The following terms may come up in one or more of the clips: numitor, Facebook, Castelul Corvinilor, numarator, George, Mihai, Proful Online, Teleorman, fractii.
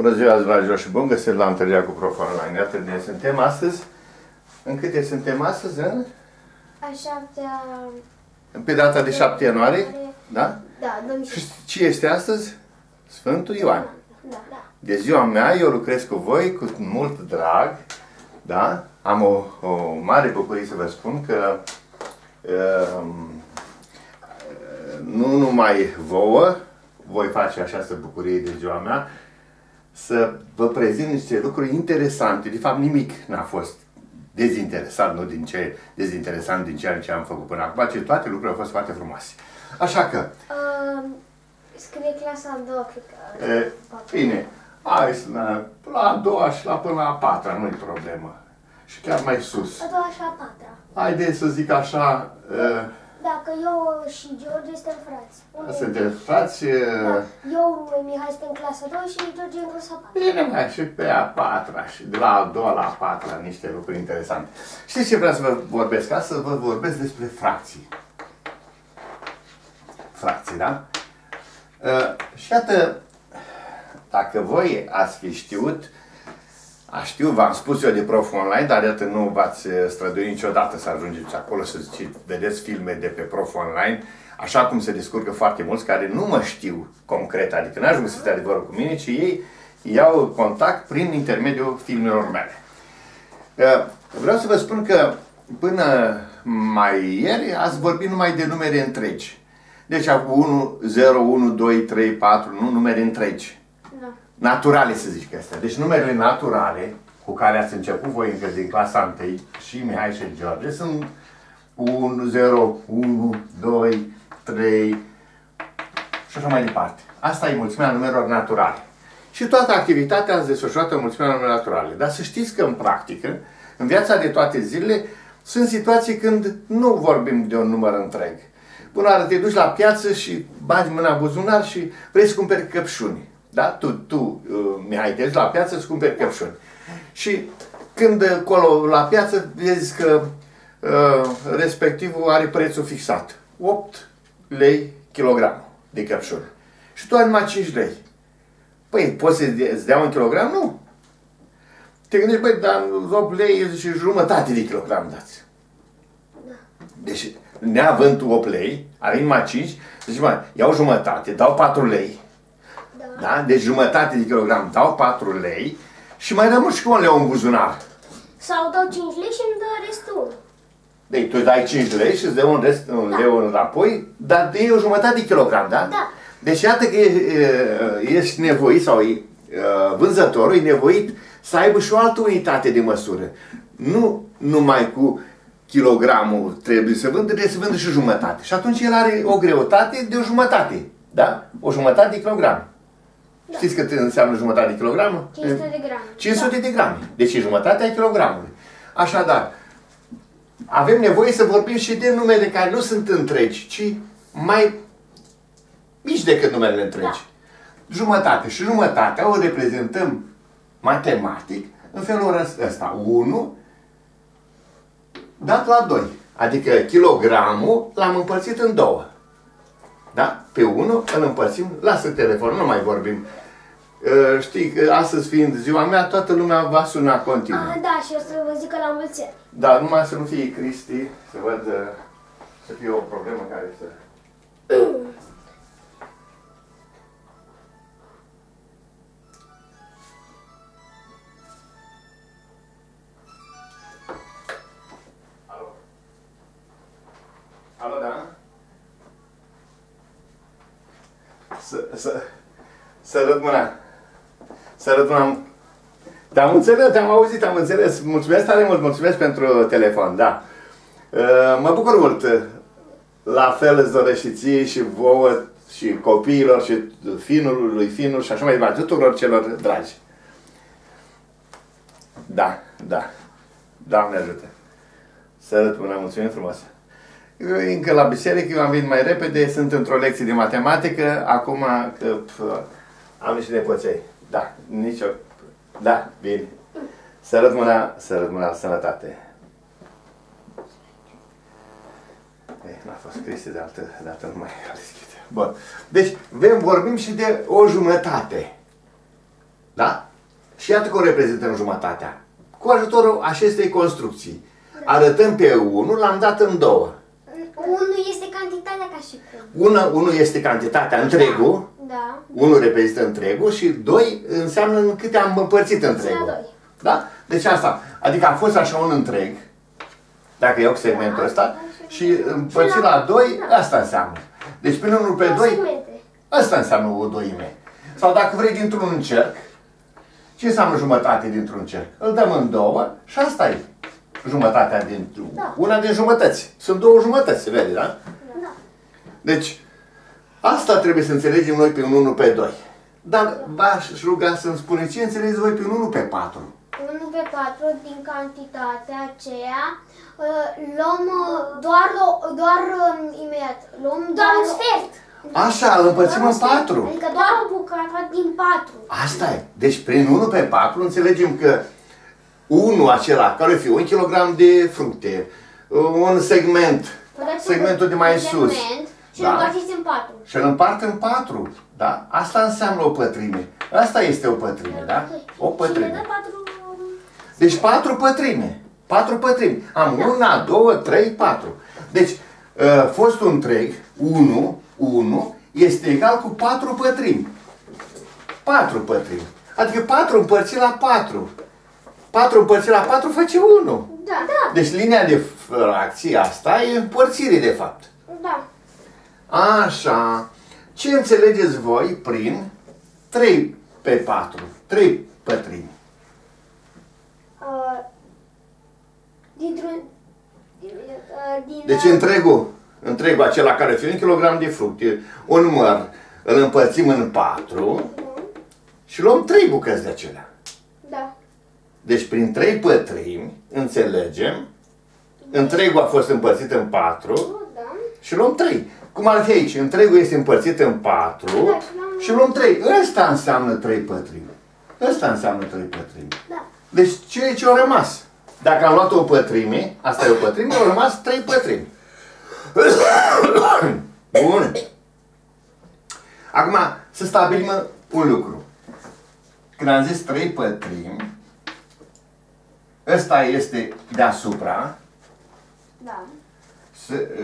Bună ziua, dragilor, și bun găsit la întâlnirea cu Proful Online. Iată de suntem astăzi. În câte suntem astăzi? În? A șaptea... Pe data de 7 ianuarie? Da? Da, domnule. Și ce este astăzi? Sfântul Ioan. Da, da. De ziua mea, eu lucrez cu voi cu mult drag. Da? Am o mare bucurie să vă spun că nu numai vouă voi face această bucurie de ziua mea, să vă prezint niște lucruri interesante. De fapt, nimic n-a fost dezinteresant, nu din ce dezinteresant din ceea ce am făcut până acum, ci toate lucrurile au fost foarte frumoase. Așa că... scrie clasa 2, cred că... Bine, hai să la 2 și până la 4, nu-i problemă. Și chiar mai sus. A 2 și la 4. Haideți să zic așa... Dacă eu și George suntem frați. Suntem frați? Da. Eu, Mihai, suntem în clasa 2 și George în clasa 4. Bine, mai și pe a 4-a și de la a 2-a la a 4-a, niște lucruri interesante. Știți ce vreau să vă vorbesc? Ca să vă vorbesc despre fracții. Fracții, da? Și iată, dacă voi ați fi știut, v-am spus eu de Proful Online, dar iată nu v-ați străduit niciodată să ajungeți acolo, să ziceți, vedeți filme de pe Proful Online, așa cum se descurcă foarte mulți care nu mă știu concret, adică nu ajung să stea de vorbă cu mine, ci ei iau contact prin intermediul filmelor mele. Vreau să vă spun că până mai ieri ați vorbit numai de numere întregi. Deci acum 1, 0, 1, 2, 3, 4, nu numere întregi. Naturale, să zic că astea. Deci numerele naturale cu care ați început voi încă din clasa 1 și Mihai și George sunt 1, 0, 1, 2, 3 și așa mai departe. Asta e mulțimea numerelor naturale. Și toată activitatea ați desfășurat în mulțimea numerelor naturale. Dar să știți că în practică, în viața de toate zilele, sunt situații când nu vorbim de un număr întreg. Până oară te duci la piață și bagi mâna în buzunar și vrei să cumperi căpșuni. Da? Tu Mihai, te duci la piață să cumperi căpșuni. Și când acolo la piață vezi că respectivul are prețul fixat. 8 lei kilogramul de căpșuni. Și tu ai numai 5 lei. Păi, poți să-ți dea un kilogram? Nu. Te gândești, băi, dar 8 lei și jumătate de kilogram dați. Deci, neavând 8 lei, are numai 5, zici, mă, iau jumătate, dau 4 lei. Da? Deci jumătate de kilogram dau 4 lei și mai rămân și cu un leu în buzunar. Sau dau 5 lei și îmi dă restul. Deci tu dai 5 lei și îți dă un leu înapoi, dar de o jumătate de kilogram, da? Da. Deci iată că ești nevoit sau vânzătorul e nevoit să aibă și o altă unitate de măsură. Nu numai cu kilogramul trebuie să vândă, trebuie să vândă și jumătate. Și atunci el are o greutate de o jumătate, da? O jumătate de kilogram. Da. Știți cât înseamnă jumătate de kilogram? 500 de grame. 500 de grame. Deci e jumătatea kilogramului. Așadar, avem nevoie să vorbim și de numere care nu sunt întregi, ci mai mici decât numerele întregi. Da. Jumătate. Și jumătatea o reprezentăm matematic în felul ăsta. 1 dat la 2. Adică kilogramul l-am împărțit în 2. Da? Pe 1 îl împărțim, lasă telefonul, nu mai vorbim. Știi că astăzi fiind ziua mea, toată lumea va suna continuu. Ah, da, și o să vă zic că la mulți ani. Da, numai să nu fie Cristi, să văd, să fie o problemă care să... Alo? Alo, da? Să râd mâna. Să râd mâna. Te-am înțeles, te-am auzit, am înțeles. Mulțumesc tare mult, mulțumesc pentru telefon, da. Mă bucur mult. La fel îți doresc și ție și vouă și copiilor și finul și așa mai departe, tuturor celor dragi. Da, da. Doamne ajută. Să râd mâna, mulțumim frumos. Eu încă la biserică, eu am venit mai repede, sunt într-o lecție de matematică, acum că am niște nepoței. Da, nicio... Da, bine. Sărut mâna, sărut mâna, sănătate. N-a fost Cristi, de altă dată nu mai a deschis. Bun. Deci, vorbim și de o jumătate. Da? Și iată cum reprezentăm jumătatea. Cu ajutorul acestei construcții. Arătăm pe 1, l-am dat în 2. 1 este cantitatea ca și cum. 1 este cantitatea, întregul. Da. 1 reprezintă întregul și 2 înseamnă în câte am împărțit întregul. Da? Deci asta. Adică a fost așa un întreg. Dacă iau segmentul ăsta și împărțit la 2, asta înseamnă. Deci prin 1 pe 2, asta înseamnă o doime. Sau dacă vrei dintr-un cerc, ce înseamnă jumătate dintr-un cerc? Îl dăm în 2 și asta e jumătatea dintr-un. Da. Una din jumătăți. Sunt 2 jumătăți, se vede, da? Da. Deci, asta trebuie să înțelegem noi pe un 1 pe 2. Dar v-aș ruga să-mi spuneți ce înțelegeți voi pe un 1 pe 4. 1 pe 4 din cantitatea aceea luăm doar imediat. Luăm doar un sfert. Așa, îl împărțim în 4. Adică doar o bucată din 4. Asta e. Deci prin 1 pe 4 înțelegem că 1 acela, care fi un kilogram de fructe, un segment, segmentul de mai sus. Și îl împărțim în 4. Și îl împart în 4. Da? Asta înseamnă o pătrime. Asta este o pătrime, da? O pătrime. Deci 4 pătrime. 4 pătrime. Am 1, 2, 3, 4. Deci, fostul întreg, 1 este egal cu 4 pătrimi. 4 pătrimi. Adică 4 împărțit la 4. 4 împărțit la 4 face 1. Da, da. Deci linia de fracție asta e împărțire de fapt. Da. Așa. Ce înțelegeți voi prin 3 pe 4? 3 pătrimi. Deci întregul acela care fi un kilogram de fructe, un măr, îl împărțim în 4 și luăm 3 bucăți de acelea. Da. Deci prin 3 pătrimi, înțelegem, întregul a fost împărțit în 4 și luăm 3. Cum ar fi aici? Întregul este împărțit în 4 și luăm 3. Ăsta înseamnă 3 pătrimi. Ăsta înseamnă 3 pătrimi. Deci ce a rămas? Dacă am luat o pătrime, asta e o pătrime, au rămas 3 pătrimi. Bun. Acum să stabilim un lucru. Când am zis 3 pătrimi, ăsta este deasupra. Da.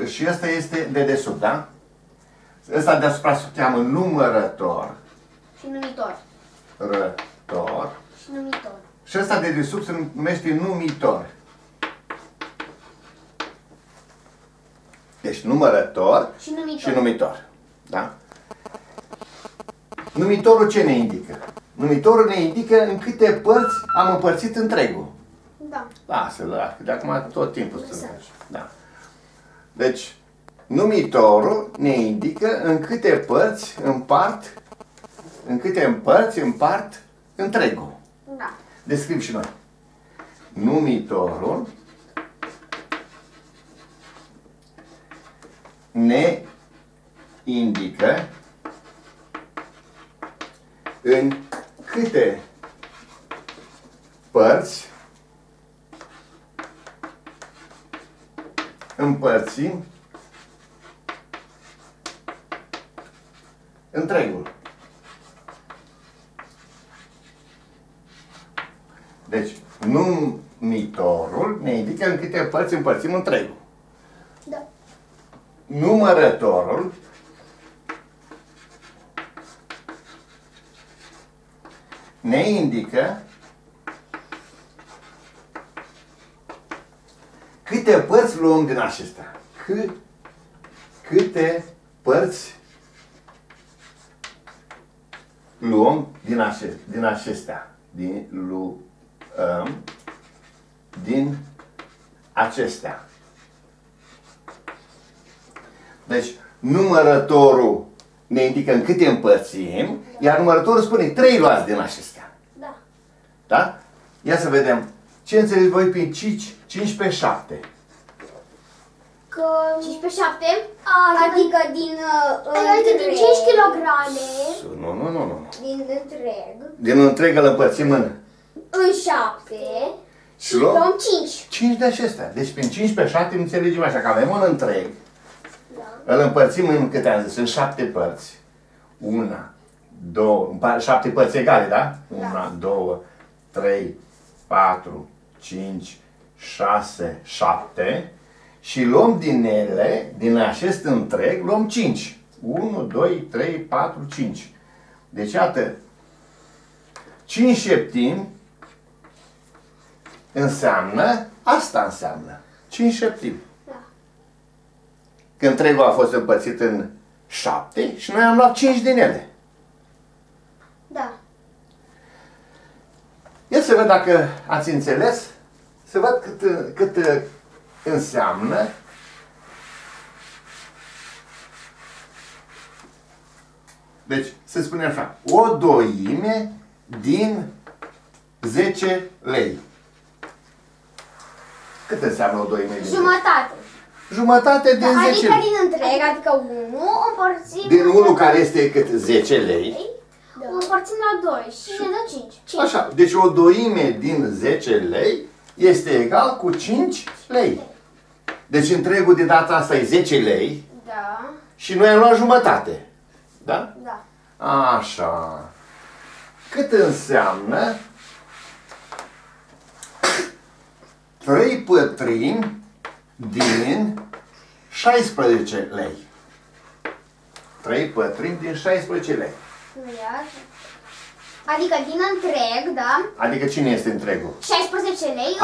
Și ăsta este dedesubt, da? Ăsta deasupra se cheamă numărător. Și numitor. Rător. Și numitor. Și ăsta dedesubt se numește numitor. Deci numărător și numitor. Da? Numitorul ce ne indică? Numitorul ne indică în câte părți am împărțit întregul. Da. Lasă-l, de acum tot timpul să-l faci. Da. Deci, numitorul ne indică în câte părți împart, întregul. Da. Descrim și noi. Numitorul ne indică în câte părți împărțim întregul. Deci, numitorul ne indică în câte părți împărțim întregul. Da. Numărătorul ne indică câte părți luăm din acestea. Câte părți luăm din acestea. Din acestea. Deci, numărătorul ne indică în câte împărțim, iar numărătorul spune 3 luați din acestea. Da. Da? Ia să vedem. Ce înțelegeți voi prin 5 pe 7? Că 5 pe 7? Adică din... Adică din 5 kg. Nu. Din întreg. Din întreg îl împărțim în... În 7. Și luăm 5. 5 de acestea. Deci prin 5 pe 7 înțelegem așa, că avem un întreg. Da. Îl împărțim în câte am zis? În 7 părți. 1, 2, 7 părți egale, da? 1, 2, 3, 4, 5, 6, 7 și luăm din ele, din acest întreg, luăm 5. 1, 2, 3, 4, 5. Deci, iată, 5 șeptimi înseamnă, asta înseamnă, 5 șeptimi. Da. Că întregul a fost împărțit în 7 și noi am luat 5 din ele. Da. Ia să văd dacă ați înțeles, să văd cât înseamnă deci, se spune așa, o doime din 10 lei. Cât înseamnă o doime din 10 lei? Jumătate. Jumătate din 10 lei. Adică din întreg, adică 1 împărțim... Din 1 care este cât? 10 lei. O împărțim la 2 și ne dă 5. Așa, deci o doime din 10 lei este egal cu 5 lei. Deci întregul de data asta e 10 lei. Da. Și noi am luat jumătate. Da? Da. Așa. Cât înseamnă 3/4 din 16 lei. 3/4 din 16 lei. Adică din întreg, da? Adică cine este întregul? 16 lei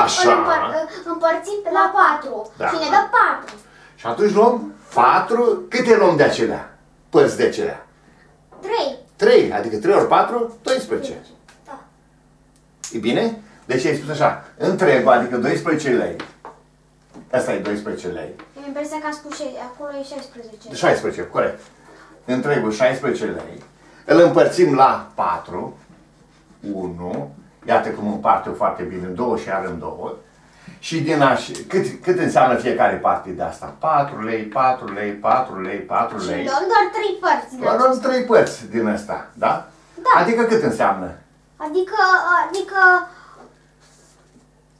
împărțit la 4. Da. Și ne dă 4. Și atunci luăm 4. Câte luăm de acelea? Părți de acelea? 3. Adică 3 ori 4, 12. Da. E bine? Deci ai spus așa, întregul, adică 12 lei. Asta e 12 lei. Am impresia că a spus acolo e 16. 16, corect. Întregul 16 lei. Îl împărțim la 4. 1. Iată cum împarte foarte bine în 2 și iar în 2. Și din așa, cât înseamnă fiecare parte de asta? 4 lei, 4 lei, 4 lei, 4 lei. Și luăm doar 3 părți. Doar luăm 3 părți din asta, da? Da. Adică cât înseamnă? Adică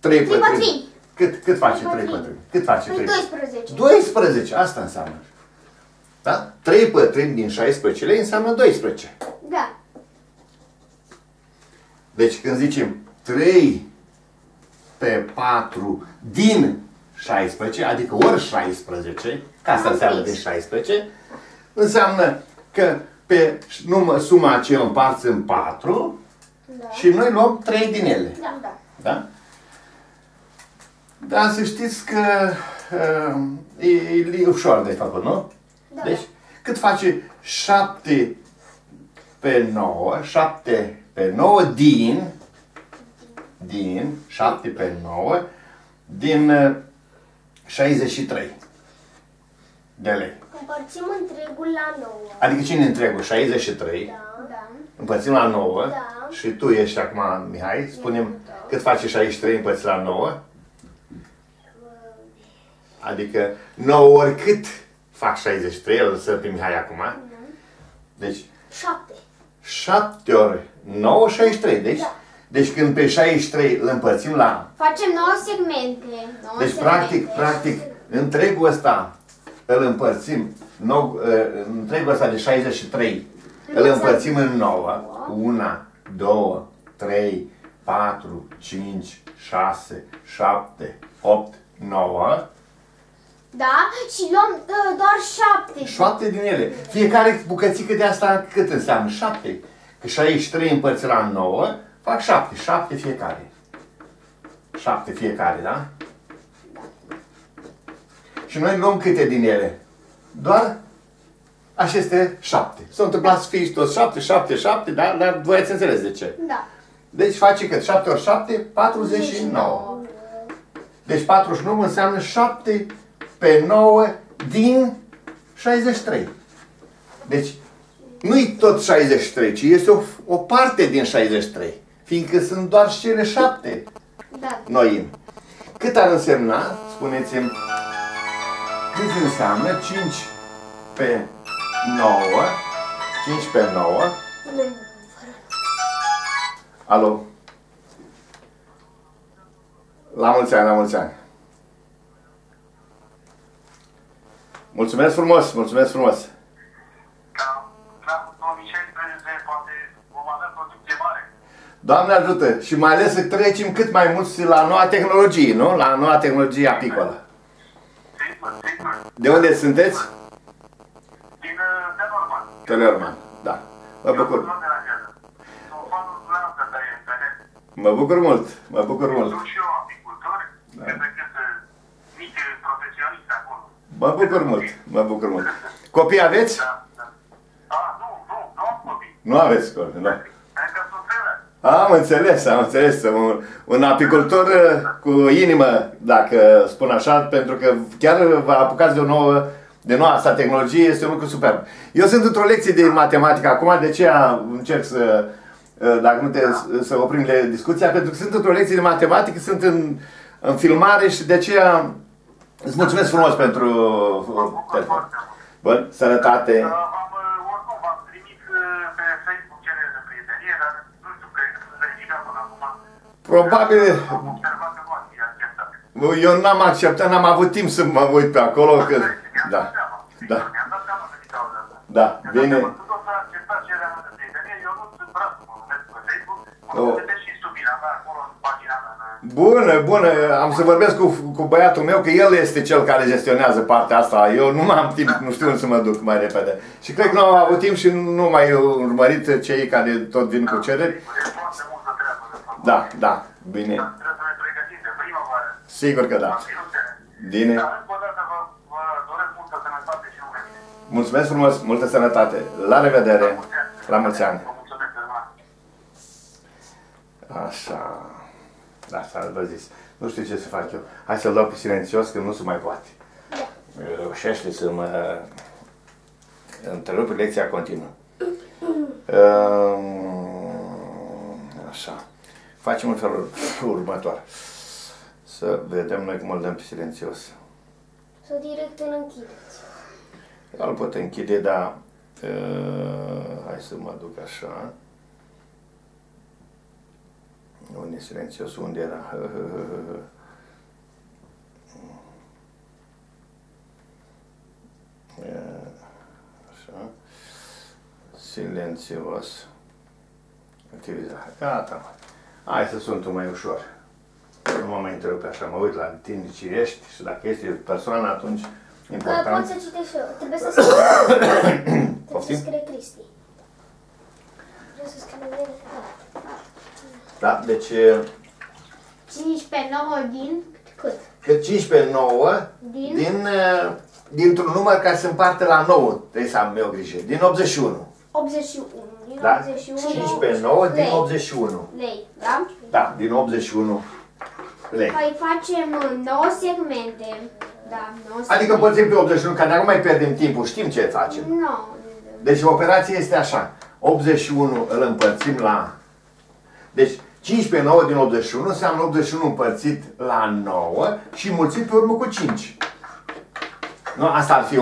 3 părți. Cât face 3 părți? Cât face 3 părți? 12. 12, asta înseamnă. Da? 3/4 din 16 lei înseamnă 12. Da. Deci când zicem 3/4 din 16, adică ori 16, ca asta înseamnă de 16, înseamnă că pe suma aceea împarți în 4 și noi luăm 3 din ele. Da? Da, să știți că e ușor de făcut, nu? Deci, cât face 7/9 din 7/9 din 63 de lei. Împărțim întregul la 9. Adică cine întregul? 63. Da. Împărțim la 9. Da. Și tu ești acum, Mihai, spunem cât face 63 împărțit la 9? Adică 9 ori cât fac 63, îl lăsăm pe Mihai acum. Deci 7. 7 ori 9, 63. Deci, da. Deci când pe 63 îl împărțim la... Facem 9 segmente. 9 deci segmente. Practic, întregul ăsta îl împărțim, întregul ăsta de 63 îl împărțim în 9. 1, 2, 3, 4, 5, 6, 7, 8, 9. Da? Și luăm doar 7. 7 din ele. Fiecare bucățică de asta cât înseamnă? 7. Că 63 împărțit la 9, fac 7. 7 fiecare. 7 fiecare, da? Da. Și noi luăm câte din ele? Doar aceste 7. S-au întâmplat să fie toți 7, 7, 7, da? Dar voi ați înțeles de ce. Da. Deci face cât? 7 ori 7, 49. Deci 49 înseamnă 7 pe 9 din 63. Deci, nu-i tot 63, ci este o parte din 63. Fiindcă sunt doar cele 7. Da. Noim. Cât ar însemna, spuneți-mi, cât înseamnă 5 pe 9. Alo? La mulți ani, la mulți ani. Mulțumesc frumos, mulțumesc frumos! Da, la 2016 poate Doamne ajută! Și mai ales să trecem cât mai mulți la noua tehnologie, nu? La noua tehnologie apicolă. De unde sunteți? Din Teleorman. Teleorman, da. Mă bucur. Mă bucur mult, mă bucur mult. Sunt și eu apicultor, mici profesioniști acolo. Mă bucur mult, mă bucur mult. Copii aveți? Nu am copii. Nu aveți copii, da. Am înțeles, am înțeles. Un apicultor cu inimă, dacă spun așa, pentru că chiar vă apucați de o nouă, de noua asta tehnologie, este un lucru superb. Eu sunt într-o lecție de matematică acum, de aceea încerc să, dacă nu te, să oprim discuția, pentru că sunt într-o lecție de matematică, sunt în filmare și de aceea îți mulțumesc frumos pentru telefon. Bun, sănătate! Probabil, eu n-am acceptat, n-am avut timp să mă uit pe acolo, că... Da, da, da, bine. Eu nu sunt brațul, mă numesc pe Facebook, mă vedeți și subina mea, acolo, în pagina mea. Bună, bună, am să vorbesc cu băiatul meu, că el este cel care gestionează partea asta, eu nu am timp, nu știu unde să mă duc mai repede. Și cred că nu am avut timp și nu mai urmărit cei care tot vin cu cereri. Da, da, bine. Dar trebuie să ne pregătim de primăvară. Sigur că da. Bine. Dar încă o dată vă doresc multă sănătate și numai bine. Mulțumesc frumos, multă sănătate. La revedere. La mulți ani. Vă mulțumesc frumos. Așa. Da, s-a zis. Nu știu ce să fac eu. Hai să-l dau pe silențios, că nu se mai poate. Reușește să mă întrerup, lecția continuă. Așa. Facem în felul următor. Să vedem noi cum îl dăm pe silențios. Să direct îl închideți. Îl pot închide, dar... hai să mă duc așa. Unde e silențios? Unde era? Așa. Silențios. Activizare. Gata. Hai să sunt mai ușor. Nu mă mai întrerupe așa, mă uit la tine ce ești și dacă ești persoană, atunci important. Dar poți să citești eu. Trebuie să scrie Cristi. Trebuie să scrie el. Da, deci... 15-9 din cât? Că 15-9 dintr-un număr care se împarte la 9. Trebuie să am eu grijă. Din 81. 81. Da? 15-9 din 81 lei, da? Da, din 81 lei. Păi facem 9 segmente, da, 9 segmente. Adică împărțim pe 81, că dacă mai pierdem timpul, știm ce facem. No. Deci operația este așa, 81 îl împărțim la... Deci 15-9 din 81 înseamnă 81 împărțit la 9 și mulțit pe urmă cu 5. Nu, asta ar fi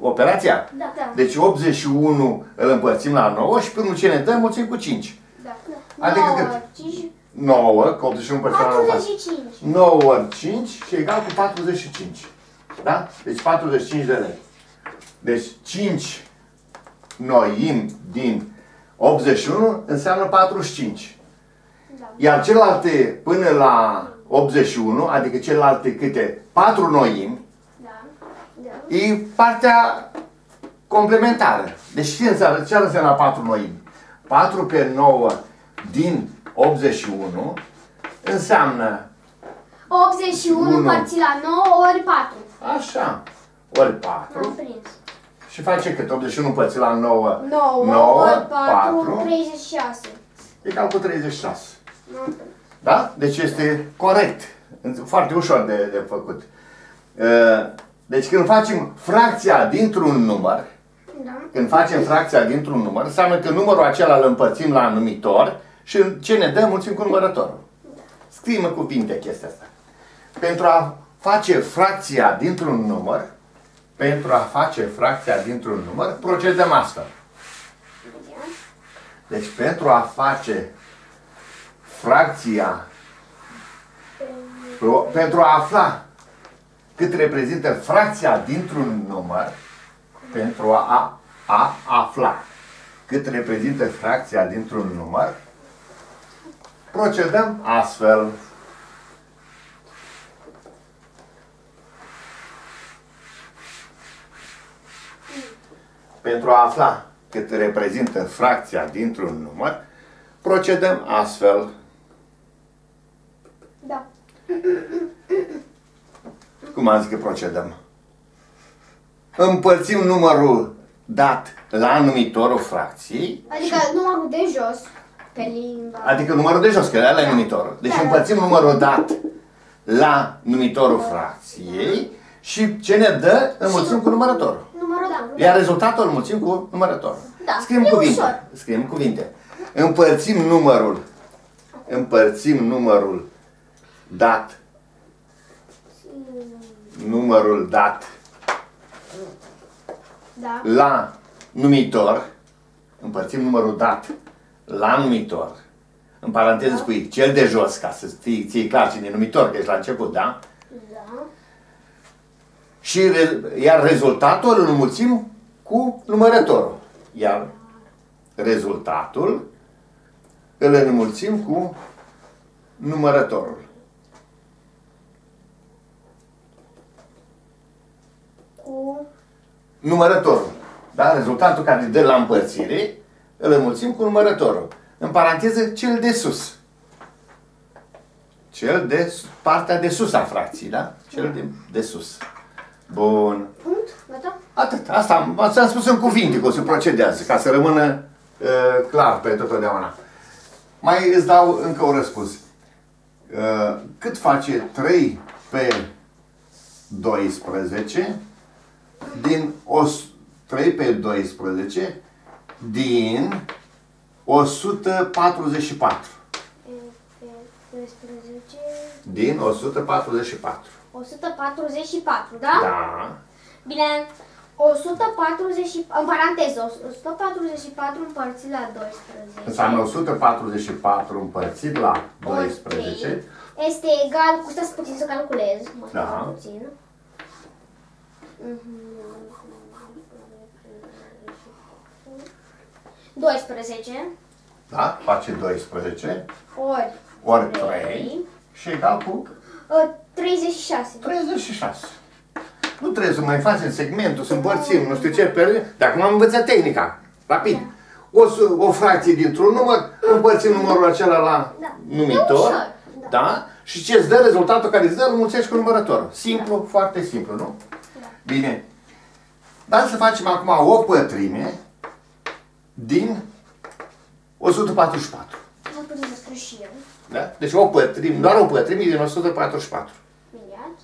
operația? Da. Deci 81 îl împărțim la 9 și până ce ne dăm, mulțim cu 5. Da. Adică 9, cât? 5. 9, că 81 împărțim la 9. 45. 9 ori 5 și egal cu 45. Da? Deci 45 de lei. Deci 5 noim din 81 înseamnă 45. Da. Iar celelalte până la 81, adică celelalte câte? 4 noim. E partea complementară. Deci ce înseamnă 4 noimi? 4 pe 9 din 81 înseamnă 81 împărțit la 9 ori 4. Așa. Ori 4. Și face cât? 81 împărțit la 9. 9 ori 4. 36. Egal cu 36. Da? Deci este corect. Foarte ușor de făcut. Deci când facem fracția dintr-un număr, da. Când facem fracția dintr-un număr, înseamnă că numărul acela îl împărțim la numitor și ce ne dă, mulțim cu numărătorul. Da. Scrie-mă cuvinte chestia asta. Pentru a face fracția dintr-un număr, procedăm astfel. Deci pentru a face fracția, pentru a afla cât reprezintă fracția dintr-un număr, pentru a afla cât reprezintă fracția dintr-un număr, procedăm astfel. Pentru a afla cât reprezintă fracția dintr-un număr, procedăm astfel. Da. Cum am zis că procedăm? Împărțim numărul dat la numitorul fracției. Adică numărul de jos pe limba. Adică numărul de jos, că ăla e numitorul. Deci împărțim numărul dat la numitorul fracției și ce ne dă înmulțim cu numărătorul. Iar rezultatul îl mulțim cu numărătorul. Da. Scriem cuvinte. Ușor. Scriem cuvinte. Împărțim numărul dat. Numărul dat. Da. La numitor. Împărțim numărul dat la numitor. În paranteză da. Spui cel de jos, ca să ții clar cine e numitor, că ești la început, da? Da. Și iar rezultatul îl înmulțim cu numărătorul. Iar rezultatul îl înmulțim cu numărătorul. Cu numărătorul. Da? Rezultatul care dă la împărțire îl înmulțim cu numărătorul. În paranteză, cel de sus. Cel de partea de sus a fracției, da? Cel de sus. Bun. Punct? Gata? Atât. Asta am spus în cuvinte cum se procedează, ca să rămână clar pe totdeauna. Mai îți dau încă un răspuns. Cât face 3 pe 12 din 3 pe 12 din 144? 12. Din 144. 144, da? Da. Bine, 144, în paranteză, 144 împărțit la 12. Înseamnă 144 împărțit la 12. Este egal cu, stați puțin să calculez. Da. Puțin. Mm-hmm. 12. Da, face 12. Ori 3. Și egal cu? 36. 36. Nu trebuie să mai facem segmentul, să împărțim, nu știu ce, pe... Dar acum am învățat tehnica. Rapid. Da. O fracție dintr-un număr, împărțim numărul acela la da. Numitor. Da. Da? Și ce îți dă rezultatul care îți dă, îl mulțești cu numărătorul. Simplu, da. Foarte simplu, nu? Da. Bine. Dar să facem acum o pătrime din 144. Mă pătrivesc și eu. Da? Deci o pătrim, doar o pătrim din 144. Miliard?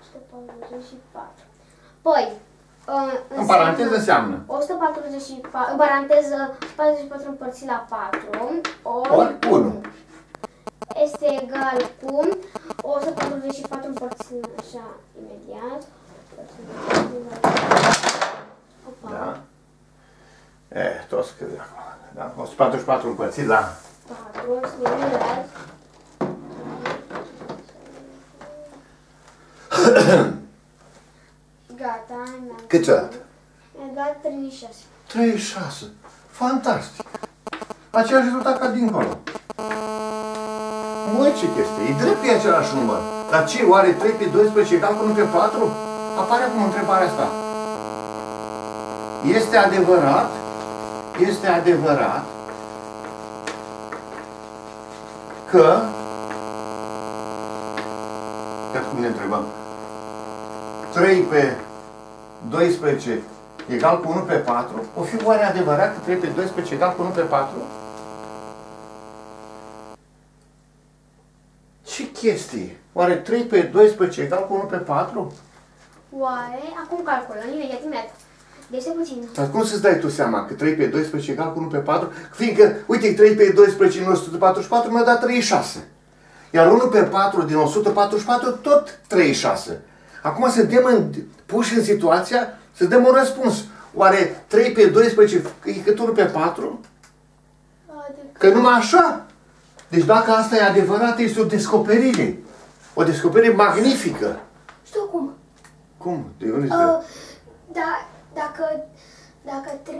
144. Păi, în paranteză înseamnă 144, în paranteză 44 împărțit la 4 ori 1. Este egal cu 144 împărțit așa imediat. Da. Tot scrie acolo. Da? 144 împărțit la 4, gata, cât ți-a dat? Mi-a dat 36. 36. Fantastic. Același rezultat ca dincolo. Măi, ce chestie. E drept pe același număr. Dar ce? Oare 3 pe 12 egal cu 1 pe 4? Apare acum întrebarea asta. Este adevărat? Este adevărat că... Că cum ne întrebăm? 3 pe 12 egal cu 1 pe 4? O fi oare adevărat că 3 pe 12 egal cu 1 pe 4? Ce chestie? Oare 3 pe 12 egal cu 1 pe 4? Oare? Acum calculăm imediat, imediat. Deci e puțin. Dar cum să-ți dai tu seama că 3 pe 12 egal cu 1 pe 4? Fiindcă, uite, 3 pe 12 din 144 mi-a dat 36. Iar 1 pe 4 din 144 tot 36. Acum suntem puși în situația să dăm un răspuns. Oare 3 pe 12 e cât 1 pe 4? Adică... Că numai așa. Deci dacă asta e adevărat, este o descoperire. O descoperire magnifică. Știu cum. Cum? De unde da... Dacă 3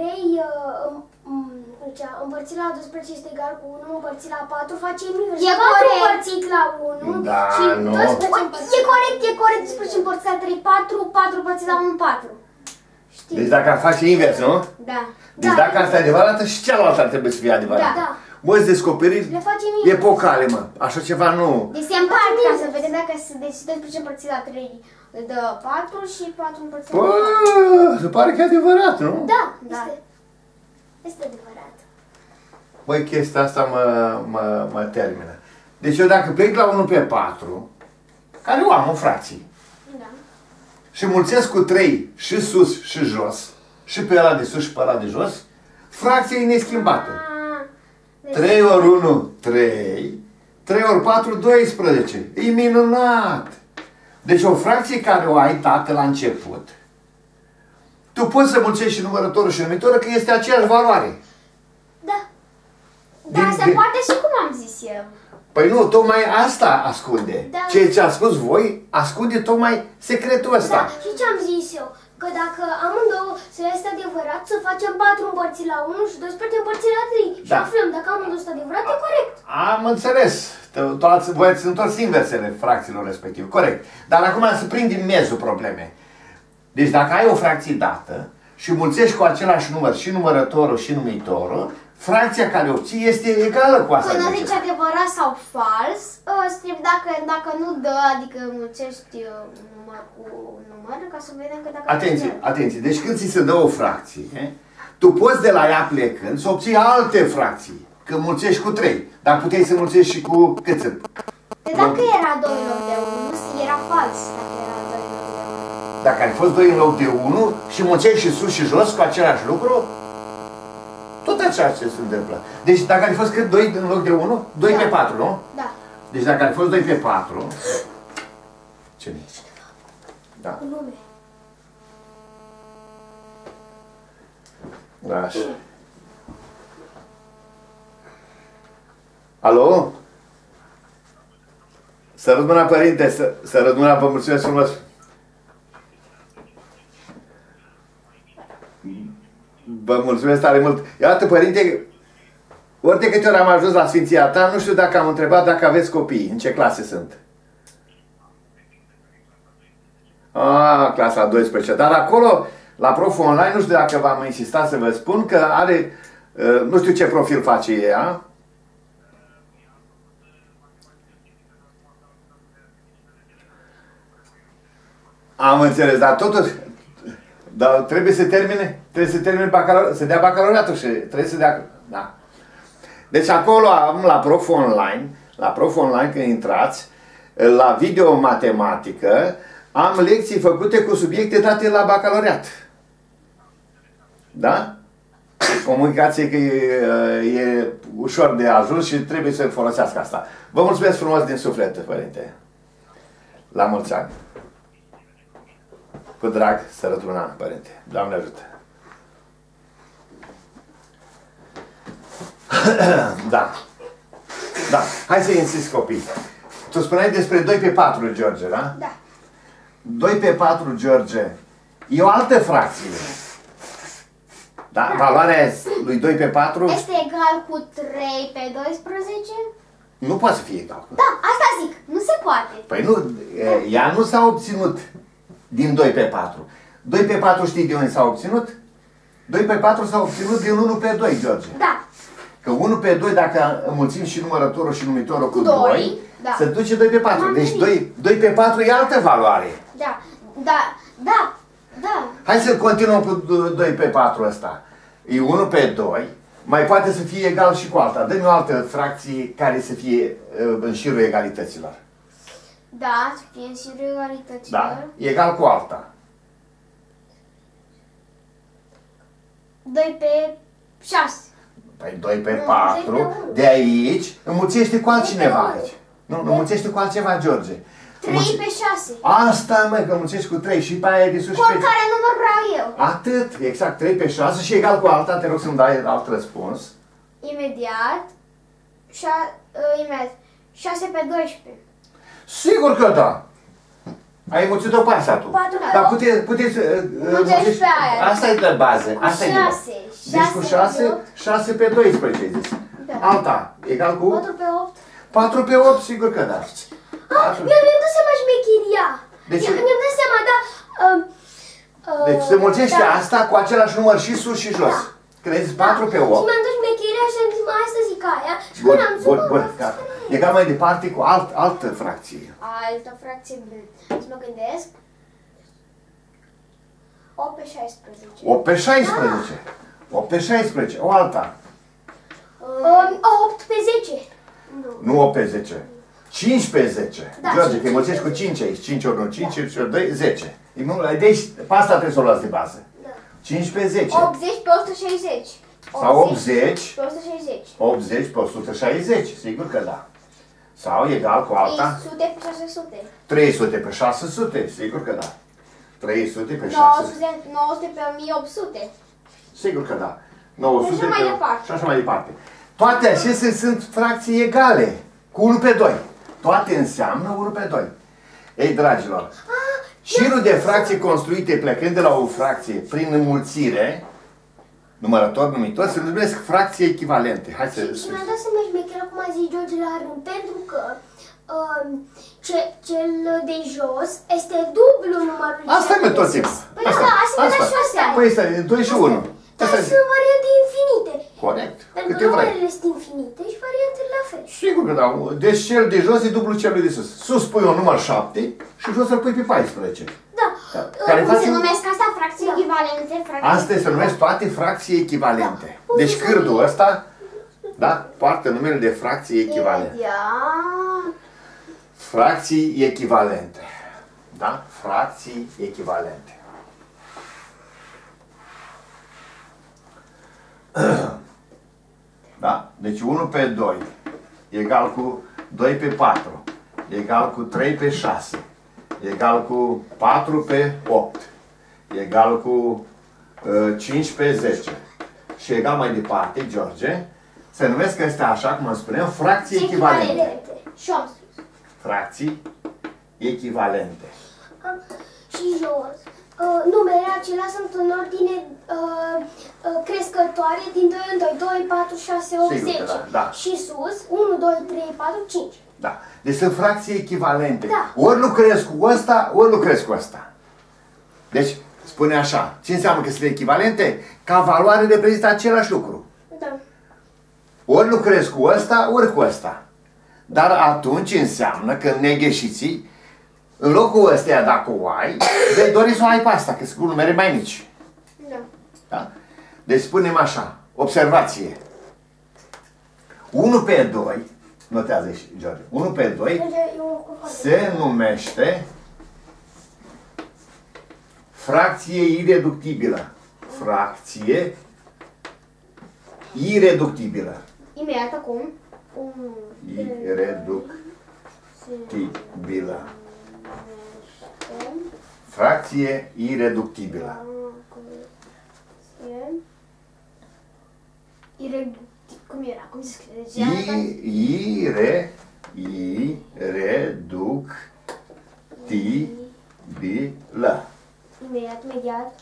împărțit la 12 este egal cu 1 împărțit la 4 face minus 4 împărțit la 1 da, și 12 împărțit. E corect, e corect, 12 împărțit la 3, 4, 4 împărțit la 1, 4. Știi? Deci dacă ar face invers, nu? Da. Deci da, dacă ar fi adevărată și cealaltă ar trebui să fie adevărată. Da. Bă, îți descoperi epocale, mă. Așa ceva nu. Deci se împart ca să vedem dacă se deci 12 împărțit la 3 dă 4 și 4 împărțit la 4. Se pare că e adevărat, nu? Da, da. Este adevărat. Băi, chestia asta mă termină. Deci eu dacă plec la 1 pe 4, care o am în fracții, da, și mulțesc cu 3 și sus și jos, și pe ăla de sus și pe ăla de jos, fracția e neschimbată. Deci 3 ori 1, 3, 3 ori 4, 12. E minunat! Deci o fracție care o ai, tată, la început, tu poți să mulțești și numărătorul și numitorul, că este aceeași valoare. Da. Dar se poate și cum am zis eu. Păi nu, tocmai asta ascunde. Da. Ceea ce a spus voi, ascunde tocmai secretul ăsta. Da, și ce am zis eu? Că dacă amândouă se este adevărat, să facem 4 împărțit la 1 și 12 împărțit la 3. Da. Și aflăm dacă amândouă este adevărat, e corect. Am înțeles. Voi ați întors inversele fracțiilor respectiv. Corect. Dar acum să prindem miezul problemei. Deci dacă ai o fracție dată și mulțești cu același număr și numărătorul și numitorul, fracția care obții este egală cu asta. Până zici adevărat sau fals, scrip dacă nu dă, adică mulțești număr cu număr, ca să vedem că dacă... Atenție, atenție, deci când ți se dă o fracție, tu poți de la ea plecând să obții alte fracții, că mulțești cu 3, dar puteai să mulțești și cu câțăp. De dacă era 2 în loc de 1, era fals. Dacă ai fost 2 în loc de 1 și mulțești și sus și jos cu același lucru, tot așa ce se întâmplă. Deci dacă ai fost cât 2 în loc de 1, 2 da, pe 4, nu? Da. Deci dacă ai fost 2 pe 4... Ce nici? Da. Da, așa. Alo? Sărut mâna, părinte, sărut mâna, vă mulțumesc frumos. Vă mulțumesc tare mult. Iată, părinte, ori de câte ori am ajuns la Sfinția ta, nu știu dacă am întrebat dacă aveți copii, în ce clase sunt. Ah, clasa 12. Dar acolo, la Proful Online, nu știu dacă v-am insistat să vă spun că are, nu știu ce profil face ea. Am înțeles, dar totuși... Dar trebuie să termine, să dea bacalaureatul și trebuie să dea, da. Deci acolo am la Proful Online, când intrați, la video matematică, am lecții făcute cu subiecte date la bacalaureat. Da? Comunicație că e ușor de ajuns și trebuie să folosească asta. Vă mulțumesc frumos din suflet, părinte. La mulți ani. Cu drag, sărut mâna, părinte. Doamne ajută! Da. Da. Hai să insist, copii. Tu spuneai despre 2 pe 4, George, da? Da. 2 pe 4, George, e o altă fracție. Da? Da. Valoarea lui 2 pe 4... Este egal cu 3 pe 12? Nu poate să fie egal. Da, asta zic. Nu se poate. Păi nu, ea nu s-a obținut din 2 pe 4. 2 pe 4 știi de unde s-a obținut? 2 pe 4 s-a obținut din 1 pe 2, George. Da. Că 1 pe 2, dacă înmulțim și numărătorul și numitorul cu 2, da, se duce 2 pe 4. Deci 2 pe 4 e altă valoare. Da. Da. Da. Da. Hai să continuăm cu 2 pe 4 ăsta. E 1 pe 2. Mai poate să fie egal și cu alta. Dă-mi o altă fracție care să fie în șirul egalităților. Da, fie și regalităților. Da, egal cu alta. 2 pe 6. Păi 2 pe 4, de aici, înmulțește cu altcineva aici. Nu, înmulțește cu altceva, George. 3 pe 6. Asta, mă, că înmulțești cu 3 și pe aia de sus și pe... Cu care număr vreau eu. Atât, exact, 3 pe 6 și egal cu alta, te rog să-mi dai alt răspuns. Imediat, 6 pe 12. Sigur că da! Ai mulțit-o cu ansatul. Dar puteți... Mulțești pe aia. Asta e de bază. Asta e de bază. Deci cu 6, 6 pe 12 ai zis. Alta, egal cu... 4 pe 8. 4 pe 8, sigur că da. Mi-am dat seama șmecheria. Mi-am dat seama, da... Deci se mulțește asta cu același număr și sus și jos. Când ai zis 4 pe 8. Și mi-am dat șmecheria și am zis, mă, hai să zic aia. Și până am zis, mă, egal mai departe cu altă fracție. Altă fracție, să mă gândesc. 8 pe 16. 8 pe 16. 8 pe 16. O alta. 8 pe 10. Nu 8 pe 10. 5 pe 10. George, că înmulțești cu 5 aici. 5 ori 1, 5 ori 2, 10. Deci pe asta trebuie să o luați de bază. 5 pe 10. 80 pe 160. Sau 80 pe 160. 80 pe 160, sigur că da. Sau egal cu alta? 300 pe 600. 300 pe 600, sigur că da. 300 pe 600. 900 pe 1800. Sigur că da. 900 și mai departe. Și așa mai departe. Toate acestea sunt fracții egale, cu 1 pe 2. Toate înseamnă 1 pe 2. Ei, dragilor, șirul de fracții construite plecând de la o fracție prin înmulțire, numărător, numitor, se numesc fracții echivalente. Hai să... Și mi-a dat să mergi mechera, cum a zis George la rând, pentru că cel de jos este dublu numărul celui de sus. Asta e mă tot timpul. Păi asta, asta și asta. Păi asta e 2 și 1. Dar sunt variante infinite. Corect. Pentru că numărele sunt infinite și variantele la fel. Sigur că da. Deci cel de jos e dublu celui de sus. Sus pui un număr 7 și jos îl pui pe 14. Cum se numesc asta? Fracții echivalente? Astea se numesc toate fracții echivalente. Deci cârdul ăsta, da? Poartă numele de fracții echivalente. Fracții echivalente. Da? Fracții echivalente. Da? Deci 1 pe 2 egal cu 2 pe 4 egal cu 3 pe 6 egal cu 4 pe 8, egal cu 5 pe 10 și egal mai departe, George, se numesc că este așa cum spuneam, fracții echivalente. Și jos. Fracții echivalente. Și jos. Numele acelea sunt în ordine crescătoare din 2 în 2, 2, 4, 6, 8, 10. Și sus, 1, 2, 3, 4, 5. Da. Deci sunt fracții echivalente. Da. Ori lucrez cu ăsta, ori lucrez cu ăsta. Deci, spune așa. Ce înseamnă că sunt echivalente? Ca valoare reprezintă același lucru. Da. Ori lucrez cu ăsta, ori cu ăsta. Dar atunci înseamnă că negheșiții, în locul ăsta, dacă o ai, vei dori să o ai pe asta, că sunt numere mai mici. Da. Da? Deci spunem așa. Observație. 1 pe 2... Notează și George. 1 pe 2 se numește fracție ireductibilă. Fracție ireductibilă. Imediat acum. Ireductibilă. Fracție ireductibilă. Ireductibilă. Cum era? Cum se scrie? I-re-i-reductibilă. Imediat, imediat.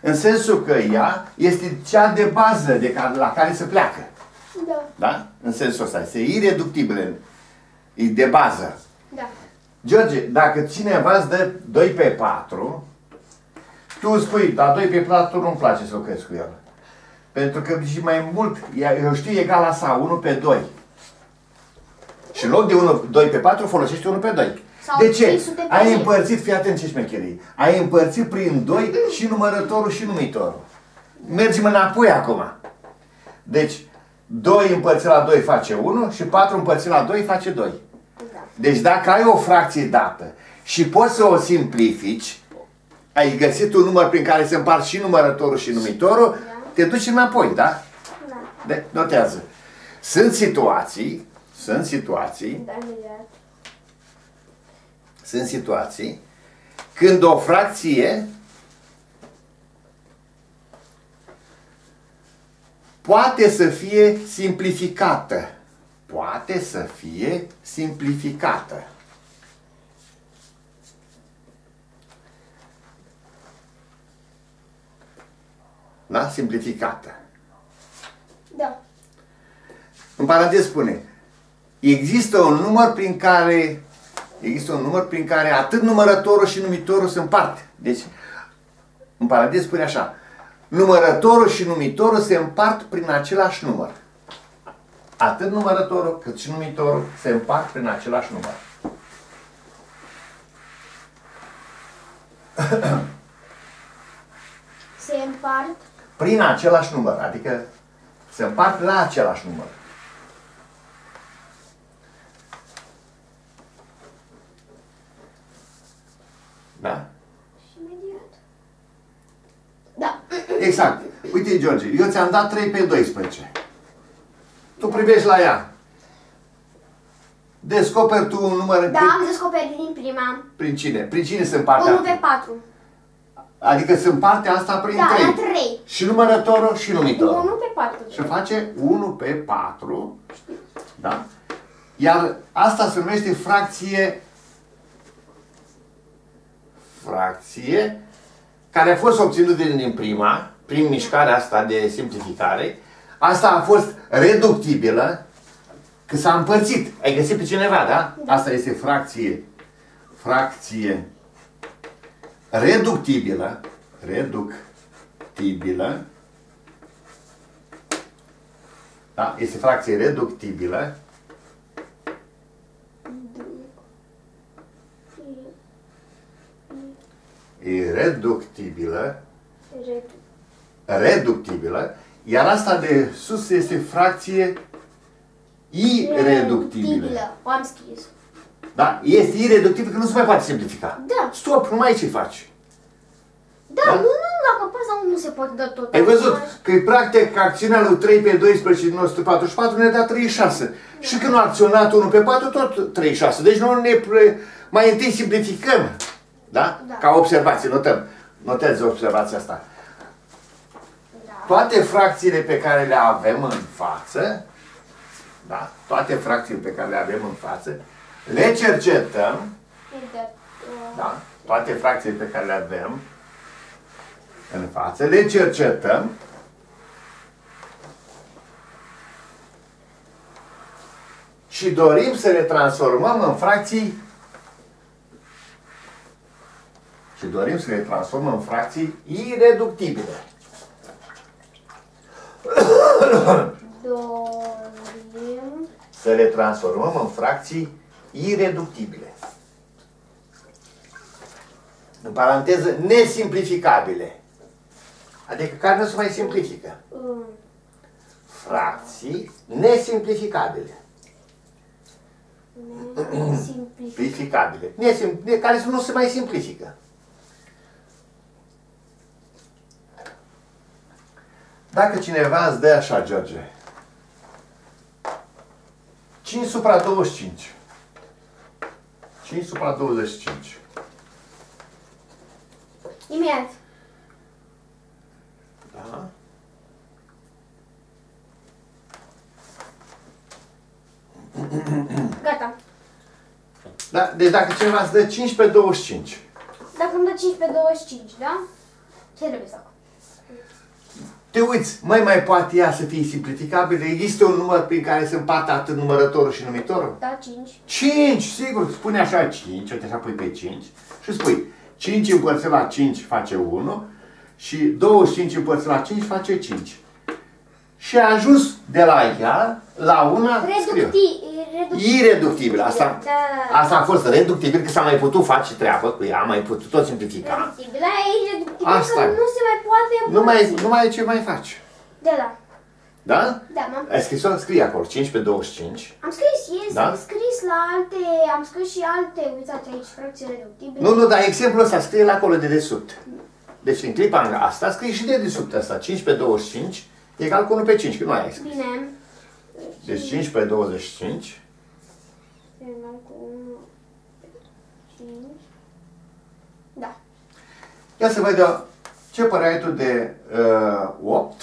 În sensul că ea este cea de bază de la care se pleacă. Da. Da? În sensul ăsta. Este ireductibilă. E de bază. Da. George, dacă cineva îți dă 2 pe 4, tu îți spui, dar 2 pe 4 nu-mi place să lucrez cu el. Pentru că și mai mult, eu știu egal asta, 1 pe 2. Și în loc de 2 pe 4 folosești 1 pe 2. De ce? Ai împărțit, fii atent ce șmecherii, ai împărțit prin 2 și numărătorul și numitorul. Mergem înapoi acum. Deci, 2 împărțit la 2 face 1 și 4 împărțit la 2 face 2. Deci dacă ai o fracție dată și poți să o simplifici, ai găsit un număr prin care se împart și numărătorul și numitorul, da. Te duci înapoi, da? Da. De notează. Sunt situații când o fracție poate să fie simplificată. Poate să fie simplificată. Da? Simplificată. Da. În paranteză spune, există un număr prin care atât numărătorul și numitorul se împart. Deci, în paranteză spune așa, numărătorul și numitorul se împart prin același număr. Atât numărătorul cât și numitorul se împart prin același număr. Se împart? Prin același număr, adică se împart la același număr. Da? Da. Exact. Uite, George, eu ți-am dat 3 pe 12. Tu privești la ea. Descoperi tu un număr... Da, am descoperit din prima. Prin cine? Prin cine se împarte? 1 pe 4. Adică se împarte asta prin 3. Da, la 3. Și numărătorul și numitorul. 1 pe 4. Și face 1 pe 4. Știu. Da? Iar asta se numește fracție... Fracție care a fost obținută din prima, prin mișcarea asta de simplificare. Asta a fost reductibilă, că s-a împărțit. Ai găsit pe cineva, da? Asta este fracție. Fracție reductibilă. Reductibilă. Da? Este fracție reductibilă. Reductibilă. Reductibilă. Iar asta de sus este fracție ireductibilă. O am scris. Da? Este ireductibil că nu se mai poate simplifica. Da. Stop, nu mai ai ce faci. Da, da? Nu, dacă pasă, nu se poate da tot. Ai văzut că e practic acțiunea lui 3 pe 12 din 144 ne-a dat 36. Da. Și când a acționat 1 pe 4, tot 36. Deci noi ne mai întâi simplificăm. Da? Da. Ca observație, notăm. Notează observația asta. Toate fracțiile pe care le avem în față, da? Toate fracțiile pe care le avem în față, le cercetăm, da? Toate fracțiile pe care le avem în față, le cercetăm și dorim să le transformăm în fracții ireductibile. Dorim să le transformăm în fracții ireductibile. În paranteză, nesimplificabile. Adică care nu se mai simplifică. Fracții nesimplificabile. Simplificabile. Care nu se mai simplifică. Dacă cineva îți dă așa, George, 5 supra 25. 5 supra 25. Imediat. Da. Gata. Da, deci dacă cineva îți dă 5 pe 25. Dacă îmi dă 5 pe 25, da? Ce trebuie să fac? Te uiți, mai poate ea să fie simplificabilă? Există un număr prin care se împarte atât numărătorul și numitorul? Da, 5. 5, sigur, spune așa 5, uite așa pui pe 5 și spui 5 împărțit la 5 face 1 și 25 împărțit la 5 face 5. Și a ajuns de la ea la una ireductibilă. Asta, da. Asta a fost reductibil, că s-a mai putut face treabă cu ea, a mai putut tot simplifica. Reductibilă, ireductibilă, asta. Că nu se mai poate împărți. Nu mai e ce mai faci. Da, da. Da? Da, m-am. Ai scris-o? Scrie acolo, 5 pe 25. Am scris, yes, da? Am scris la alte, am scris și alte, uitați aici, fracții reductibile. Nu, nu, dar exemplul ăsta scrie la acolo de desubt. Deci în clipa asta scrie și de desubt asta, 5 pe 25 egal cu 1 pe 5, că nu ai scris. Bine. Deci 5 pe 25 egal cu 1 pe 5. Da. Ia să vedem ce părere ai tu de 8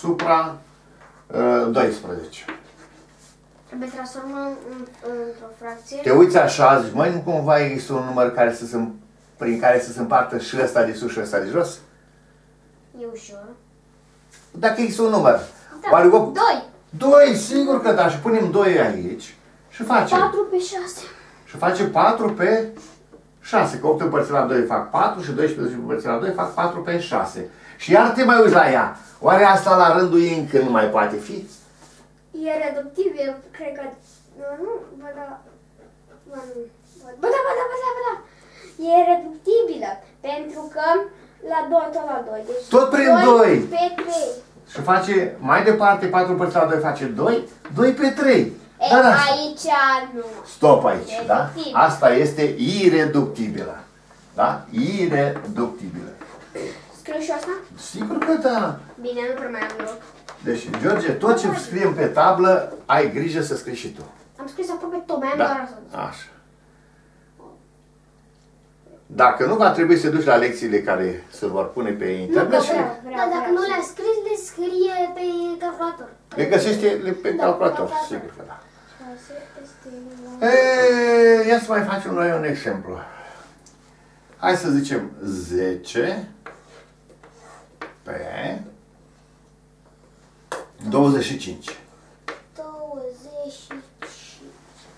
supra 12. Trebuie transformat într-o fracție. Te uiți așa, zici, măi, nu cumva există un număr care să se, prin care să se împartă și ăsta de sus și ăsta de jos? E ușor. Dacă există un număr. Da. Oare 8? 2. 2, sigur că da. Și punem 2 aici și facem 4 pe 6. Și face 4 pe 6. Că 8 împărțit la 2 fac 4 și 12 împărțit la 2 fac 4 pe 6. Și iar te mai uiți la ea. Oare asta la rândul ei încă nu mai poate fi? E reductibil, cred că... Nu, bă, da... Bă, da! E reductibilă, pentru că la 2 tot la 2. Deci tot prin 2 pe 3. Și face mai departe 4 împărțit la 2 face 2, 2 pe 3. E, da, aici nu. Stop aici, da? Asta este ireductibilă. Da? Ireductibilă. Scriu și asta? Sigur că da. Bine, nu prea mai am loc. Deci, George, tot ce scriem pe tablă, ai grijă să scrii și tu. Am scris aproape tot, mai am doar asta. Așa. Dacă nu, va trebui să duci la lecțiile care se vor pune pe internet. Nu, și... Dar dacă nu le-a scris, le scrie pe calculator. Le găsește pe calculator, sigur că da. E, ia să mai facem noi un exemplu. Hai să zicem 10 pe 25. 25.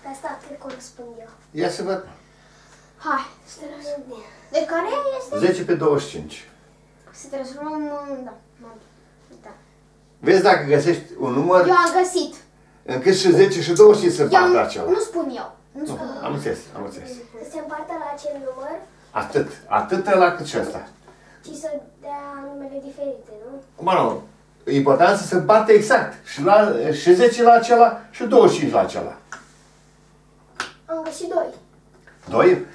Pe asta cred că răspund eu. Ia să văd. Hai, să te răspund. De care este? 10 pe 25. Să te răspund, da. Vezi dacă găsești un număr... Eu am găsit. Încât și 10 și 25 se împartă la celălalt. Nu spun eu. Nu spun eu. Am înțeles, am înțeles. Se împartă la acel număr? Atât. Atât ăla cât și ăsta. Și să dea numele diferite, nu? Cum nu? E important să se împarte exact. Și, și 10 la acela și 25 la acela. Am găsit 2. 2?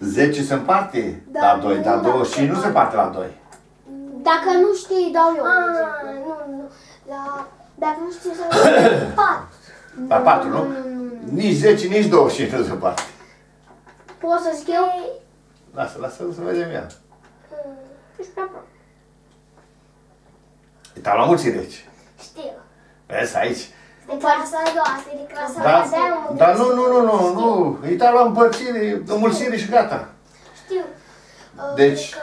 10 se împarte la 2, dar 25 nu se împarte la 2. Dacă nu știi, dau eu. Nu. Dacă nu știi, să dau 4. La 4, nu? Nici 10, nici 25 nu se împarte. Poți să zic eu? Lasă-l să vedem ea. Ești prea aproape. E ta la mulți reci. Știu. Vezi aici? De clasa a doua, asta e de clasa a doua. Dar nu. E ta la împărțire, înmulțire și gata. Știu. Deci,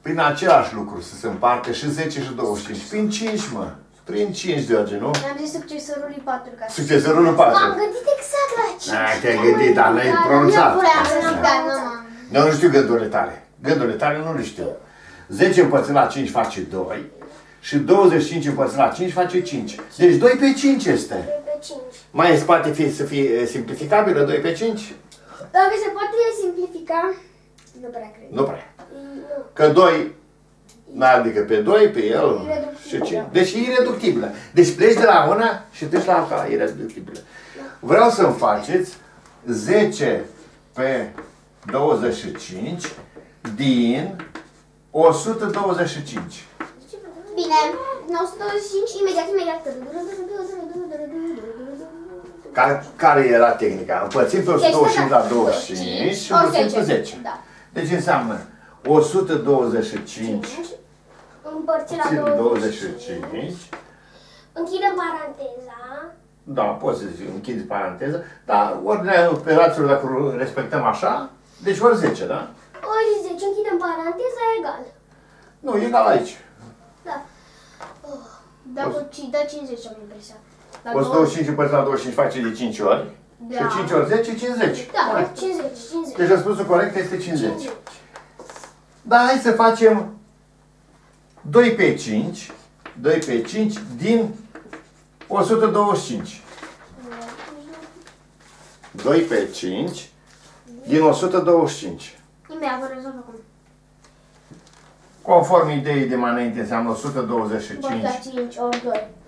prin același lucru să se împarte și 10 și 25. Prin 5, mă. Prin 5, George, nu? Mi-am zis succesorul lui 4. Succesorul 4. M-am gândit exact la 5. Te-ai gândit, dar n-ai pronunțat. Eu nu știu gândurile tale. Gândurile tale nu le știu. 10 împărțit la 5 face 2. Și 25 împărțit la 5 face 5. Deci 2 pe 5 este. 2 pe 5. Mai îți poate fi, să fie simplificabilă 2 pe 5? Dacă se poate simplifica, nu prea cred. Nu prea. Că 2, adică pe 2, pe el și 5. Deci e ireductibilă. Deci pleci de la una și treci la alta, ireductibilă. Vreau să-mi faceți 10 pe 25 din 125. Bine, 925, imediat. Care era tehnica? Împărțim pe 125 la 25 și împărțim pe 10. Deci înseamnă 125 împărțit la 25. Închidem paranteza. Da, poți să zic, închid paranteza. Dar ordinea operațiilor, dacă respectăm așa, deci ori 10, da? Ori 10, închidem paranteza, egal. Nu, egal aici. Da. Dacă da 50 am impresia. 125 împărțit la 25 face de 5 ori. Da. Și 5 ori 10 e 50. Da, corect. 50. Deci răspunsul corect este 50. Dar hai să facem 2 pe 5. 2 pe 5 din 125. 2 pe 5 din 125. Imediat vă rezolv acum. Conform ideii de mai înainte, înseamnă 125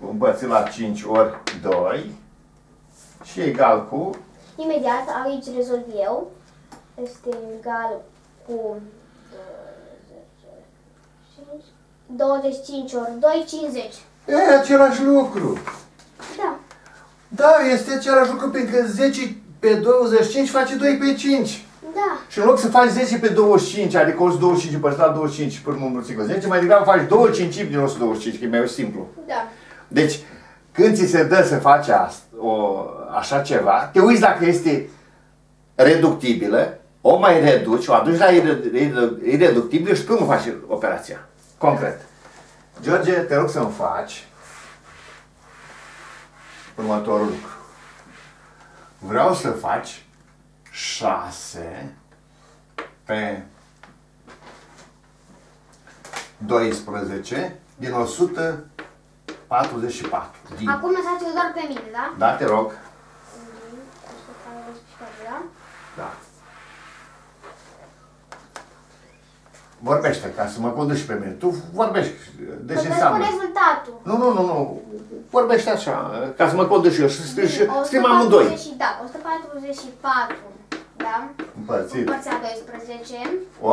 împărțit la 5 ori 2 și egal cu... Imediat, aici rezolv eu. Este egal cu 25 ori 2, 50. E același lucru. Da. Da, este același lucru, pentru că 10 pe 25 face 2 pe 5. Da. Și în loc să faci 10 pe 25, adică 125 pe ăsta, 25 pe mulțit cu 10, mai degrabă faci 2 cincimi din 125, că e mai simplu. Da. Deci, când ți se dă să faci așa ceva, te uiți dacă este reductibilă, o mai reduci, o aduci la ireductibil și cum faci operația. Concret. George, te rog să-mi faci următorul lucru. Vreau să faci 6 pe 12 din 144. Din. Acum lăsați-o doar pe mine, da? Da, te rog. Din 144, da? Da. Vorbește, ca să mă conduci pe mine. Tu vorbești. Deci înseamnă. Rezultatul. Nu, nu, nu, nu. Vorbește așa, ca să mă conduci eu. Scrim amândoi. Da, 144, da? Împărțit la 12.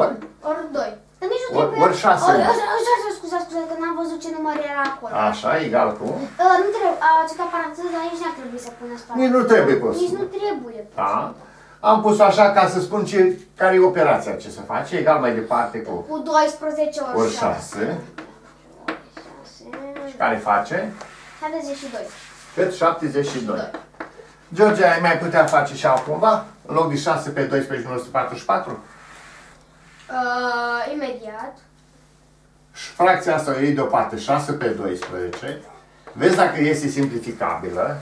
Ori? Ori 2. Ori 6. Ori 6, scuza, că n-am văzut ce număr era acolo. Așa, egal cu? Nu trebuie, această paranteză aici n-ar trebui să puneți paranteză. Nici nu trebuie pus. Nici nu trebuie pus. Da. Am pus așa ca să spun care e operația ce se face, egal mai departe cu... Cu 12 ori 6. Și care face? 72. Cât? 72. George, ai mai putea face și altcumva? În loc de 6 pe 12 din 144? Imediat. Și fracția asta o iei deoparte, 6 pe 12. Vezi dacă este simplificabilă.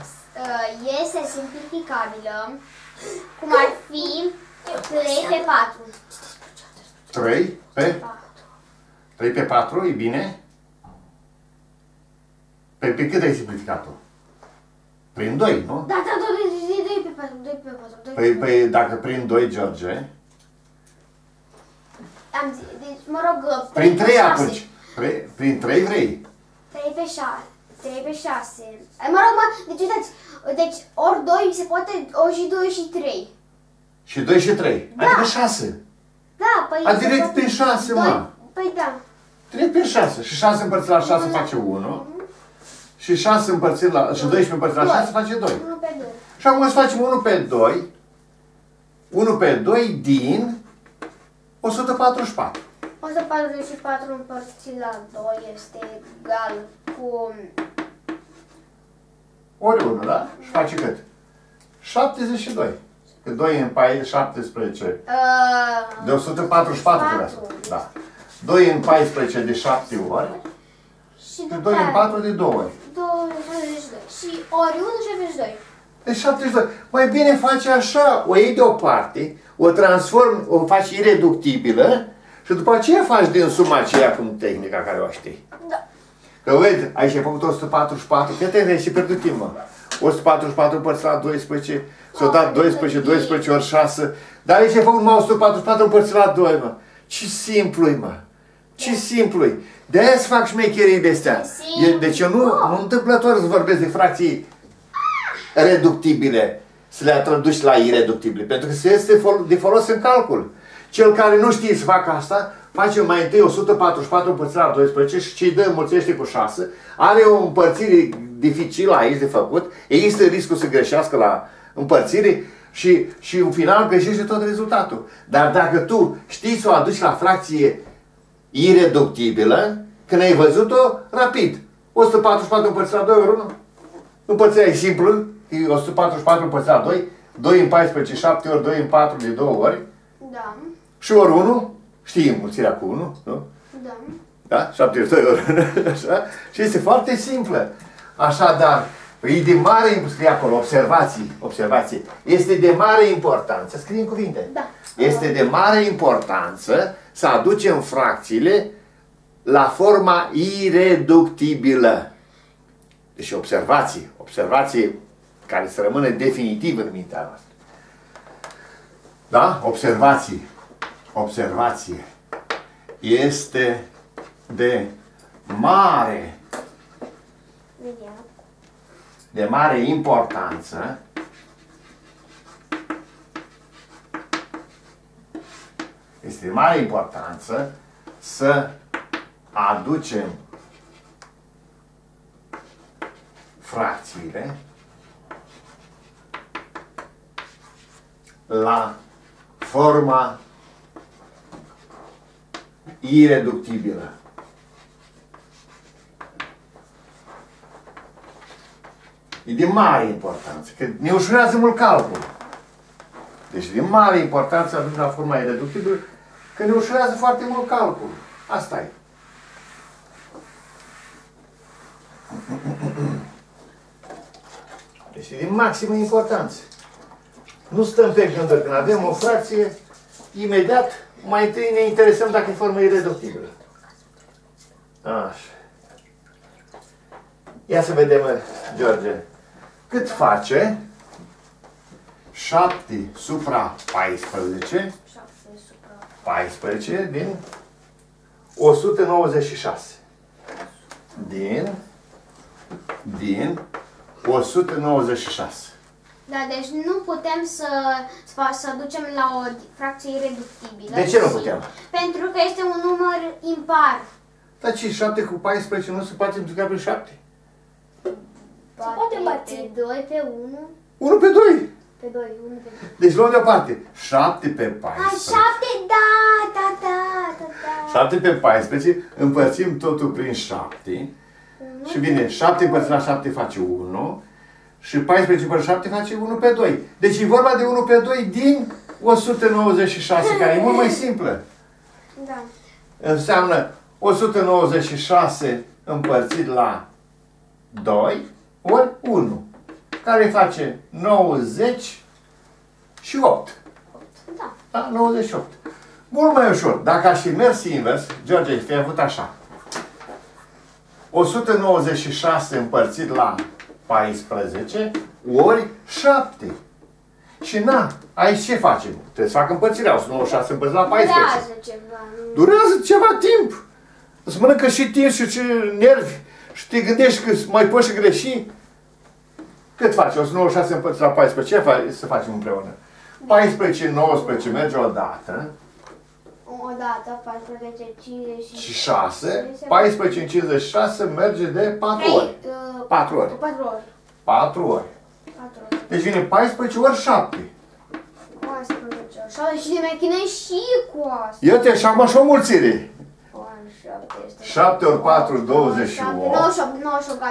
Este simplificabilă. Cum ar fi 3 pe 4. 3 pe 4. 3 pe 4, e bine? Pe cât ai simplificat tu? Prin 2, nu? Da, 2 pe 4, 2 pe 4. Păi dacă prin 2, George... Am zis, deci mă rog... Prin 3 atunci. Prin 3 vrei? 3 pe 6. 3 pe 6. Mă rog, deci uitați, deci ori 2 se poate, ori și 2 și 3. Și 2 și 3? Da. Adică 6. Da, păi... A direct prin 6, mă. Păi da. Direct prin 6. Și 6 împărțit la 6 face 1. Și 6 împărțit la... și 12 împărțit la 6 face 2. 1 pe 2. Și acum îți facem 1 pe 2. 1 pe 2 din... 144. 144 împărțit la 2 este egal cu... Ori 1, da? Și face cât? 72. Că 2 în pai 17 de 144 de asta. Da. 2 în 14 de 7 ori. Și 2 în 4 de 2 ori. 72. Și ori 1, 72. Deci 72. Mai bine faci așa. O iei deoparte, o transformi, o faci ireductibilă și după aceea faci din suma aceea cum tehnica care o știi. Da. Că vezi, aici ai făcut 144, că te vezi și pierdut timp, mă. 144 împărțit la 12, s-a dat 12, 12 ori 6, dar aici ai făcut numai 144 împărțit la 2, mă. Ce simplu-i, mă. Ce simplu-i. De-aia îți fac șmecherii de astea. Deci eu nu întâmplător să vorbesc de fracții reductibile, să le traduci la ireductibile, pentru că se este de folos în calcul. Cel care nu știe să facă asta, facem mai întâi 144 împărțit la 12 și cei doi înmulțește cu 6. Are o împărțire dificilă aici de făcut. Există riscul să greșească la împărțire și în final greșește tot rezultatul. Dar dacă tu știi să o aduci la fracție ireductibilă, când ai văzut-o, rapid. 144 împărțit la 2 ori 1. Împărțirea e simplă. 144 împărțit la 2. 2 în 14, 7 ori 2 în 4 de 2 ori. Da. Și ori 1. Știi înmulțirea cu 1, nu? Da. Da? 72 ori 1, așa? Și este foarte simplă. Așadar, e de mare, scrie acolo, observații. Este de mare importanță, scrie în cuvinte. Da. Este de mare importanță să aducem fracțiile la forma ireductibilă. Deci observații care să rămână definitiv în mintea noastră. Da? Observație. Este de mare importanță să aducem fracțiile la forma ireductibilă. E de mare importanță, că ne ușurează mult calculul. Deci de mare importanță ajunge la forma ireductibilă, că ne ușurează foarte mult calculul. Asta e. Deci e de maximă importanță. Nu stăm pe gânduri. Când avem o fracție, imediat mai întâi ne interesăm dacă e formă ireductibilă. Așa. Ia să vedem, George, cât face 7 supra 14, 14 din 196. Din 196. Da, deci nu putem să ducem la o fracție ireductibilă. De ce nu putem? Pentru că este un număr impar. Dar ce, 7 cu 14 nu se poate multiplica prin 7? Se poate împărți. 2 pe 1. 1 pe 2? Pe 2, 1 pe 2. Deci luăm deoparte. 7 pe 14. A, 7, da. 7 pe 14, împărțim totul prin 7. Și vine 7 împărțit la 7 face 1. Și 14 pe 7 face 1 pe 2. Deci e vorba de 1 pe 2 din 196, care e mult mai simplă. Da. Înseamnă 196 împărțit la 2 ori 1, care face 98. Da. Da, 98. Mult mai ușor. Dacă aș fi mers invers, George, ai fi avut așa. 196 împărțit la 14 ori 7. Și na, aici ce facem? Trebuie să fac împărțirea. 196 împărțit la 14. Durează ceva. Durează ceva timp. Îți mănâncă și timp și nervi. Și te gândești că mai poți și greși. Cât faci? 196 împărțit la 14. Ce să facem împreună? 14, 19 merge odată. Odată, 14, 56. 14, 56 merge de 4 ori. 4 ori. 4 ori. 4 ori. Deci vine 14 ori 7. 14 ori 7. Și ne mai chinești și cu asta. Iată, și am așa o mulțire. 7 ori 4, 28.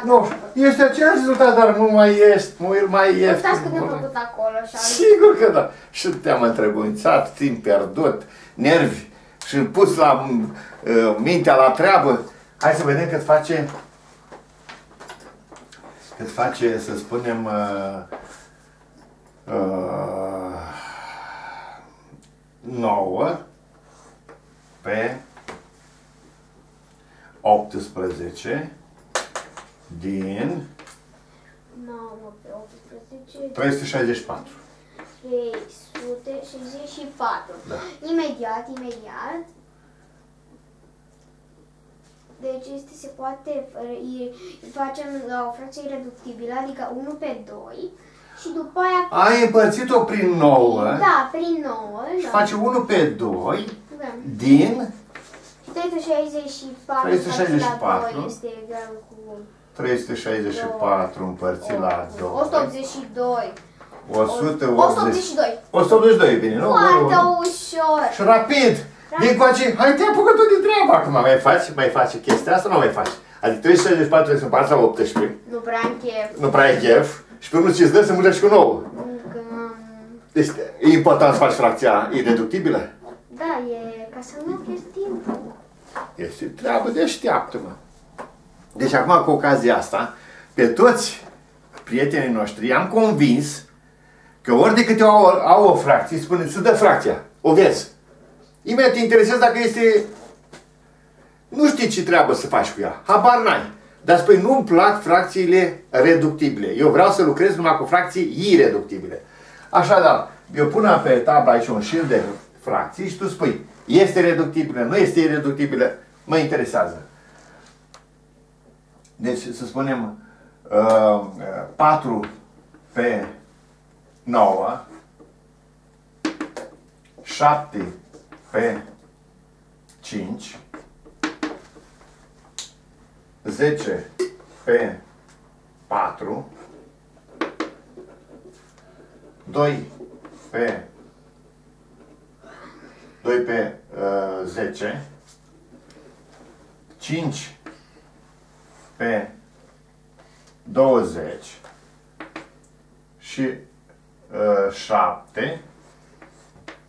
98. Este același rezultat, dar nu mai este. Mai este. Uitați cât am făcut acolo. Sigur că da. Și te-am întrebuințat, timp pierdut, nervi și pus la mintea la treabă. Hai să vedem cât face. Cât face, să spunem, 9 pe 18 din 9 pe 18 364. 364. Da. Imediat. Deci este, se poate, facem o fracție ireductibilă, adică 1 pe 2 și după aia... Ai împărțit-o prin 9. Da, prin 9. Și da. Face 1 pe 2 da. Din... 364 este egal cu 364 împărțit la 2. 182. 182 bine, nu? Foarte ușor. Și rapid. Dincoace, hai te apucă tu de treabă acum. Mai faci chestia asta, nu mai faci. Adică 364 se împarte la 18. Nu prea am chef. Și pe unul ce-ți dă se mulțește cu 9. Deci e important să faci fracția ireductibilă? Da, e ca să nu pierzi timpul. Este treabă deșteaptă-mă. Deci acum, cu ocazia asta, pe toți prietenii noștri i-am convins că ori de câte au o fracție, spune, să dă fracția, o vezi. Imediat te interesează dacă este... Nu știi ce treabă să faci cu ea, habar n-ai. Dar spui, nu-mi plac fracțiile reductibile. Eu vreau să lucrez numai cu fracții ireductibile. Așadar, eu pun pe tabla aici un șir de fracții și tu spui, este reductibilă, nu este ireductibilă, mă interesează. Deci, să spunem, 4 pe 9, 7 pe 5, 10 pe 4, 2 pe 2 pe 10, 5 pe 20 și 7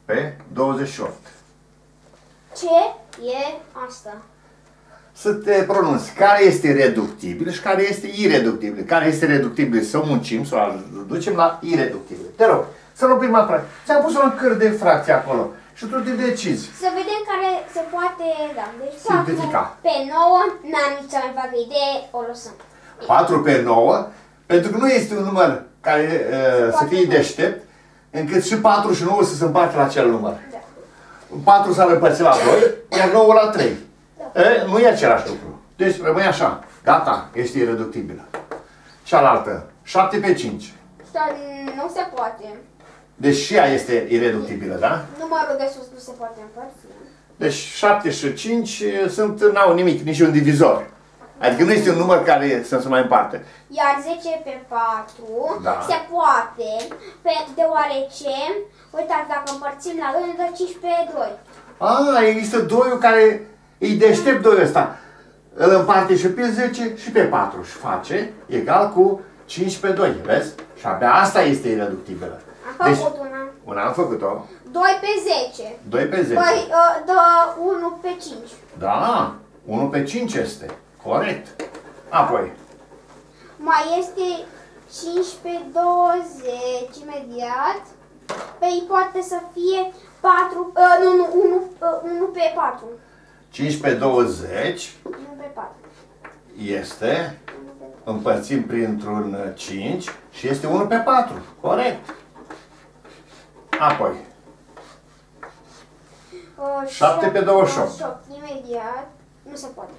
pe 28. Ce e asta? Să te pronunți care este reductibil și care este ireductibil. Care este reductibil să o muncim, să o ducem la ireductibil. Te rog, să luăm prima fracție. Ți-am pus un câr de fracție acolo și tu te decizi. Să vedem care se poate, da, deci simplifica. 4 pe 9, n-am nici să mai fac idee, o lăsăm. 4 pe 9, pentru că nu este un număr care să fie deștept, încât și 4 și 9 să se împartă la acel număr. Da. 4 s-ar împărți la 2, iar 9 la 3. Da. E, nu e același lucru. Deci rămâi așa. Gata, este ireductibilă. Cealaltă, 7 pe 5. Dar nu se poate. Deci și ea este ireductibilă, da? Numărul de sus nu se poate împărți. Deci 7 și 5 n-au nimic, nici un divizor. Adică nu este un număr care să se mai împarte. Iar 10 pe 4 da, se poate, deoarece, uitați, dacă împărțim la 2, dă 5 pe 2. A, există 2-ul care îi deștept 2-ul ăsta. Îl împarte și pe 10 și pe 4 și face egal cu 5 pe 2, vezi? Și abia asta este ireductibilă. Am făcut deci, una. Una am făcut-o. 2 pe 10. 2 pe 10. Păi, dă 1 pe 5. Da, 1 pe 5 este. Corect. Apoi. Mai este 5 pe 20 imediat. Păi poate să fie 4, nu, nu, 1 pe 4. 5 pe 20. 1 pe 4. Este. Împărțim printr-un 5 și este 1 pe 4. Corect. Apoi. 7 pe 28. 28. Imediat. Nu se poate.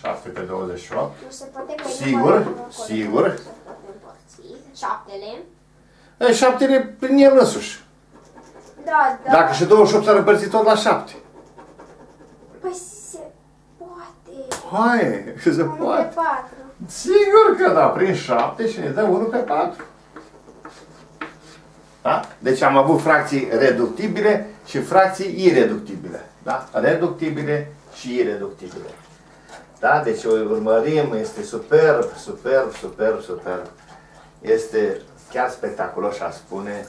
7 pe 28. Nu se poate că sigur, sigur. Nu se poate împărți. 7-le. 7-le prin el însuși. Da, da. Dacă și 28 s-ar împărți tot la 7. Păi se poate. Hai, se poate. 1 pe 4. Sigur că da, prin 7 și ne dă 1 pe 4. Da? Deci am avut fracții reductibile și fracții ireductibile. Da? Reductibile și ireductibile. Da? Deci o urmărim, este superb, superb, superb, superb. Este chiar spectaculos, aș spune,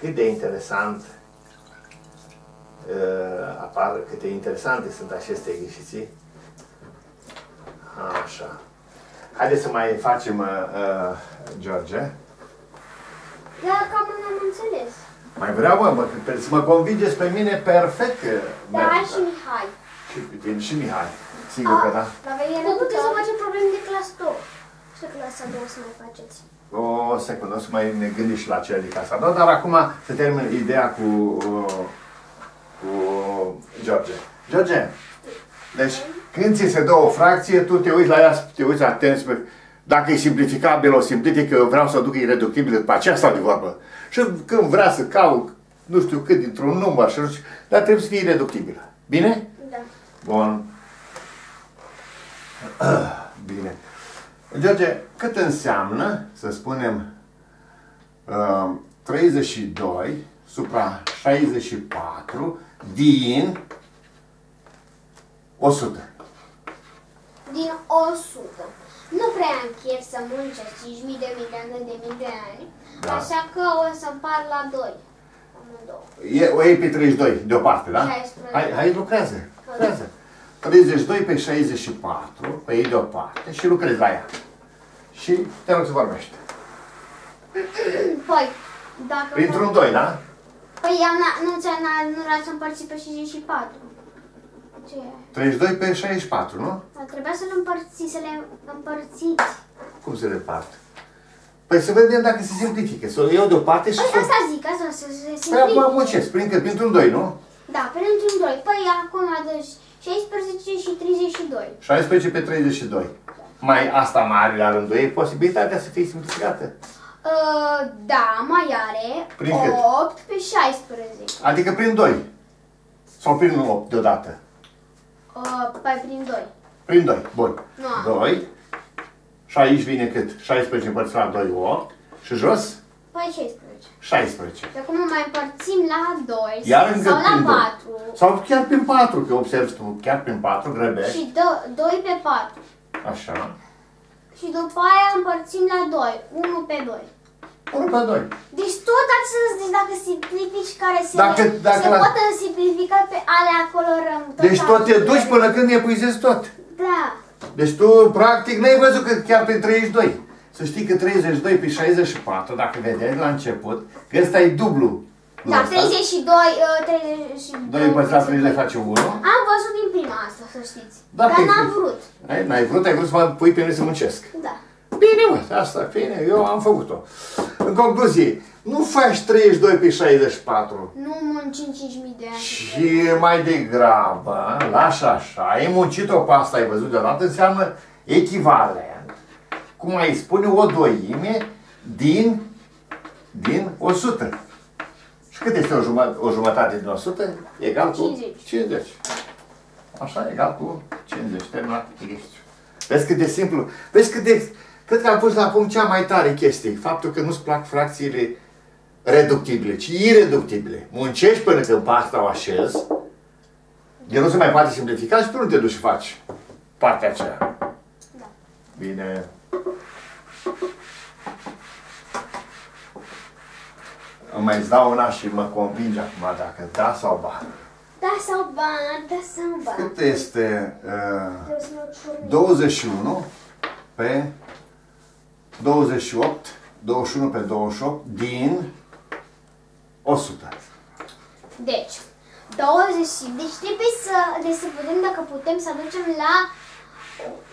cât de interesant apar, cât de interesante sunt aceste exerciții. Așa. Haideți să mai facem, George. Da, cam n-am înțeles. Mai vreau, mă, să mă convingeți pe mine perfect că da, merg. Și Mihai. Și bine, și Mihai. Sigur că da. Vă puteți să facem probleme de clasa 2. Și clasa 2 să mai faceți. O secundă, o să mai ne gândim și la cele de clasa 2, dar acum să termin ideea cu George. George, deci când ți se dă o fracție, tu te uiți la ea, te uiți atenți pe... Dacă e simplificabil, o simplific, eu vreau să o duc ireductibil după aceea sau de vorbă. Și când vrea să caut, nu știu cât, dintr-un număr, și nu știu, dar trebuie să fie ireductibilă. Bine? Da. Bun. Bine. George, cât înseamnă, să spunem, 32 supra 64 din 100? Din 100. Nu prea am chef să muncesc 5.000 de mii de ani de mii de ani, da, așa că o să împart la 2. O iei pe 32 deoparte, da? 16. Hai, lucrează, lucrează. 32 pe 64, pe ei deoparte și lucrezi la ea. Și te rog să vorbești. Păi, dacă... Printr-un 2, da? Păi, nu vreau să împărți pe 64. Ce? 32 pe 64, nu? Dar trebuia să le împărțiți, Cum se repart? Păi să vedem dacă se simplifică. Să o iau deoparte și... Păi asta zic, asta se simplifică. Păi acum muncesc, printr-un 2, nu? Da, printr-un 2. Păi acum adăugi 16 și 32. 16 pe 32. Da. Mai asta mai are la rândul ei posibilitatea să fie simplificată? Da, mai are. Prin 8 cât? Pe 16. Adică prin 2. Sau prin 8 deodată? Păi prin 2. Prin 2, bun. No. 2. Și aici vine cât? 16 împărțit la 2, 8. Și jos? Păi 16. 16. Și acum mai împărțim la 2 iar sau la 4. Sau chiar prin 4, că observi tu, chiar prin 4 grăbești. Și 2 pe 4. Așa. Și după aia împărțim la 2, 1 pe 2. 1 pe 2. Deci tot acestea, deci dacă simplifici care se, pot simplifica pe ale acolo rămân. Deci tot te duci până când epuizezi tot. Da. Deci tu practic n-ai văzut că chiar pe 32. Să știi că 32 pe 64, dacă vedeți la început, că ăsta e dublu. Da, 32 păstrat 3 le face 1. Am văzut din prima asta, să știți. Da, dar n-am vrut. N-ai vrut, ai vrut să mă pui pe mine să muncesc. Da. Bine, mă, asta, bine, eu am făcut-o. În concluzie, nu faci 32 pe 64. Nu munci în 5000 de ani. Și mai degrabă, lași așa, ai muncit-o pe asta, ai văzut deodată, înseamnă echivalent. Cum ai spune, o doime din 100. Și cât este o jumătate din 100? Egal cu 50. Așa, egal cu 50. Terminat exercițiul. Vezi cât de simplu. Vezi cât de... Cred că am pus la punct cea mai tare chestie. Faptul că nu-ți plac fracțiile reductibile, ci ireductibile. Muncești până când pe asta o așezi. El nu se mai poate simplifica și tu nu te duci și faci partea aceea. Da. Bine. Îmi mai dau una și mă convinge acum dacă da sau ba. Da sau ba, da sau ba. Cât este 21 pe 28, 21 pe 28 din 100? Deci, 20, deci trebuie să vedem dacă putem să aducem la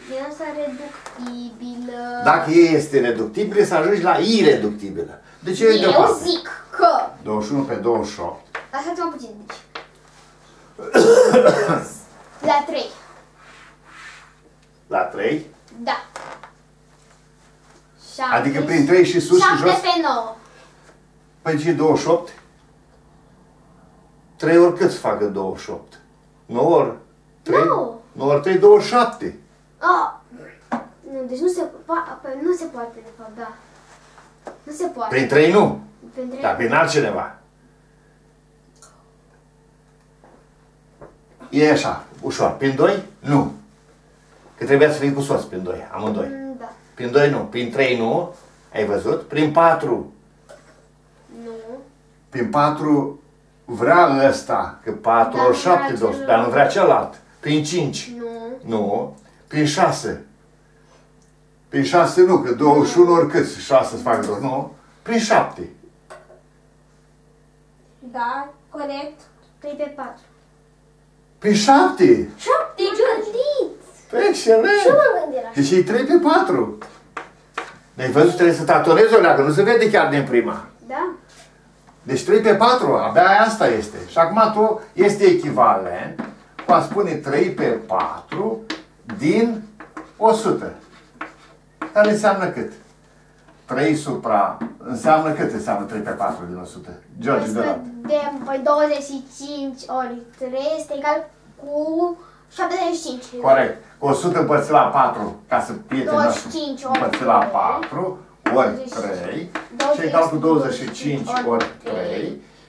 viața reductibilă. Dacă este reductibilă, să ajungi la ireductibilă. Deci, eu zic că 21 pe 28. Lăsați-mă puțin, deci. La 3. La 3? Da. 7, adică prin 3 și sus 7 și jos? 7 pe 9. Păi ce 28? 3 ori cât facă 28? 9 ori 3? 9. 9 ori 3, 27. Oh. Nu, deci nu se poate de fapt, da. Nu se poate. Prin 3 nu. Prin 3. Dar prin altcineva. E așa, ușor. Prin 2? Nu. Că trebuia să fim cu soț prin 2, amândoi. Da. Prin 2 nu. Prin 3 nu. Ai văzut? Prin 4. Nu. Prin 4 vrea ăsta. Că 4 ori 7, 12. Dar nu vrea celălalt. Prin 5. Nu. Nu. Prin 6. Prin 6 nu, că 21 oricât 6 se fac 29. Prin 7. Da, corect. 3 pe 4. Prin 7? 7, George! Excelent! Ce mă gândeam? Deci e 3 pe 4. Deci văzut, trebuie să tatorezi o leagă, nu se vede chiar din prima. Da. Deci 3 pe 4, abia asta este. Și acum tu este echivalent cu a spune 3 pe 4 din 100. Care înseamnă cât? 3 supra... Înseamnă cât înseamnă 3 pe 4 din 100? George, de păi 25 ori 3 este egal cu 75. Corect. 100 împărțit la 4, ca să prietenii noștri. 25 ori 3. Împărțit la 4 ori 3. Și egal cu 25 ori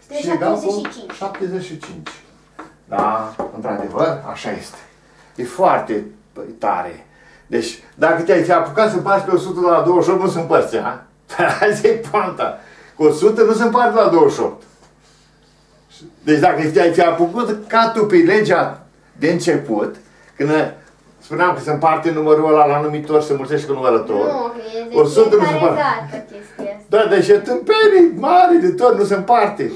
3. Și egal cu 75. Da, într-adevăr, așa este. E foarte tare. Deci, dacă te-ai fi apucat să împarți pe 100 la 28, nu se împărți, ha? Asta e poanta. Cu 100 nu se împarte la 28. Deci, dacă te-ai fi apucat, ca tu pe legea de început, când spuneam că se împarte numărul ăla la numitor, se mulțește cu numărător. Nu, 100 nu se împarte. Da, deci e tâmpenii mari de tot, nu se împarte.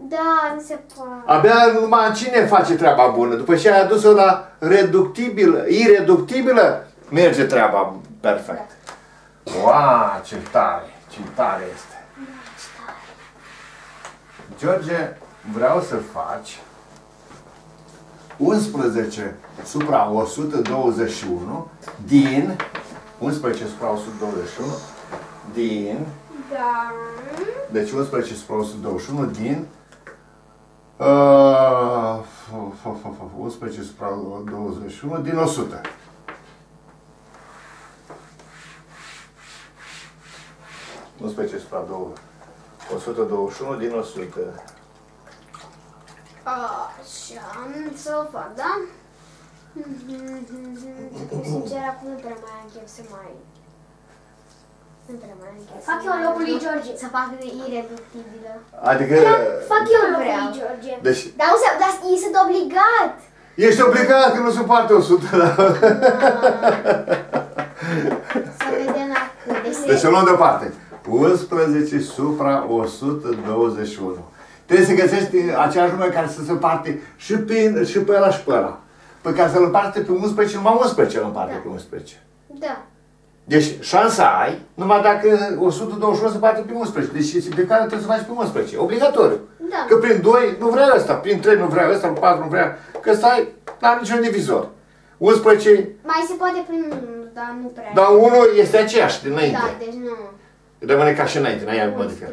Da, nu se poate. Abia numai cine face treaba bună. După ce ai adus-o la reductibilă, ireductibilă, merge treaba perfect. Wow, ce tare! Ce tare este! George, vreau să faci 11 supra 121 din 11 supra 121 din... Da. Deci 11 supra 121 din 11 supra 21 din 100. Supra 121 din 100. Așa, să o fac, da? Sincer, acum nu prea mai închem să mai... Nu prea mai închem. Fac eu locul lui George. Să fac ireductibilă. Adică... Fac eu locul lui George. Dar ei sunt obligat. Ești obligat că nu sunt parte 100. Să vedem acum. Deci să luăm deoparte. 11 supra 121. Trebuie să găsești aceeași număr care să se împarte și pe, și pe ăla și pe ăla. Păi ca să-l împarte pe 11, numai 11 îl împarte pe 11. Da. Deci șansa ai numai dacă 121 se împarte pe 11. Deci pe care trebuie să faci pe 11. Obligatoriu. Da. Că prin 2 nu vrea ăsta, prin 3 nu vrea ăsta, prin 4 nu vrea. Că stai, n-am niciun divizor. 11... Mai se poate prin 1, dar nu prea. Dar 1 este aceeași dinainte. Da, deci nu. Rămâne ca și înainte, n-ai modificat.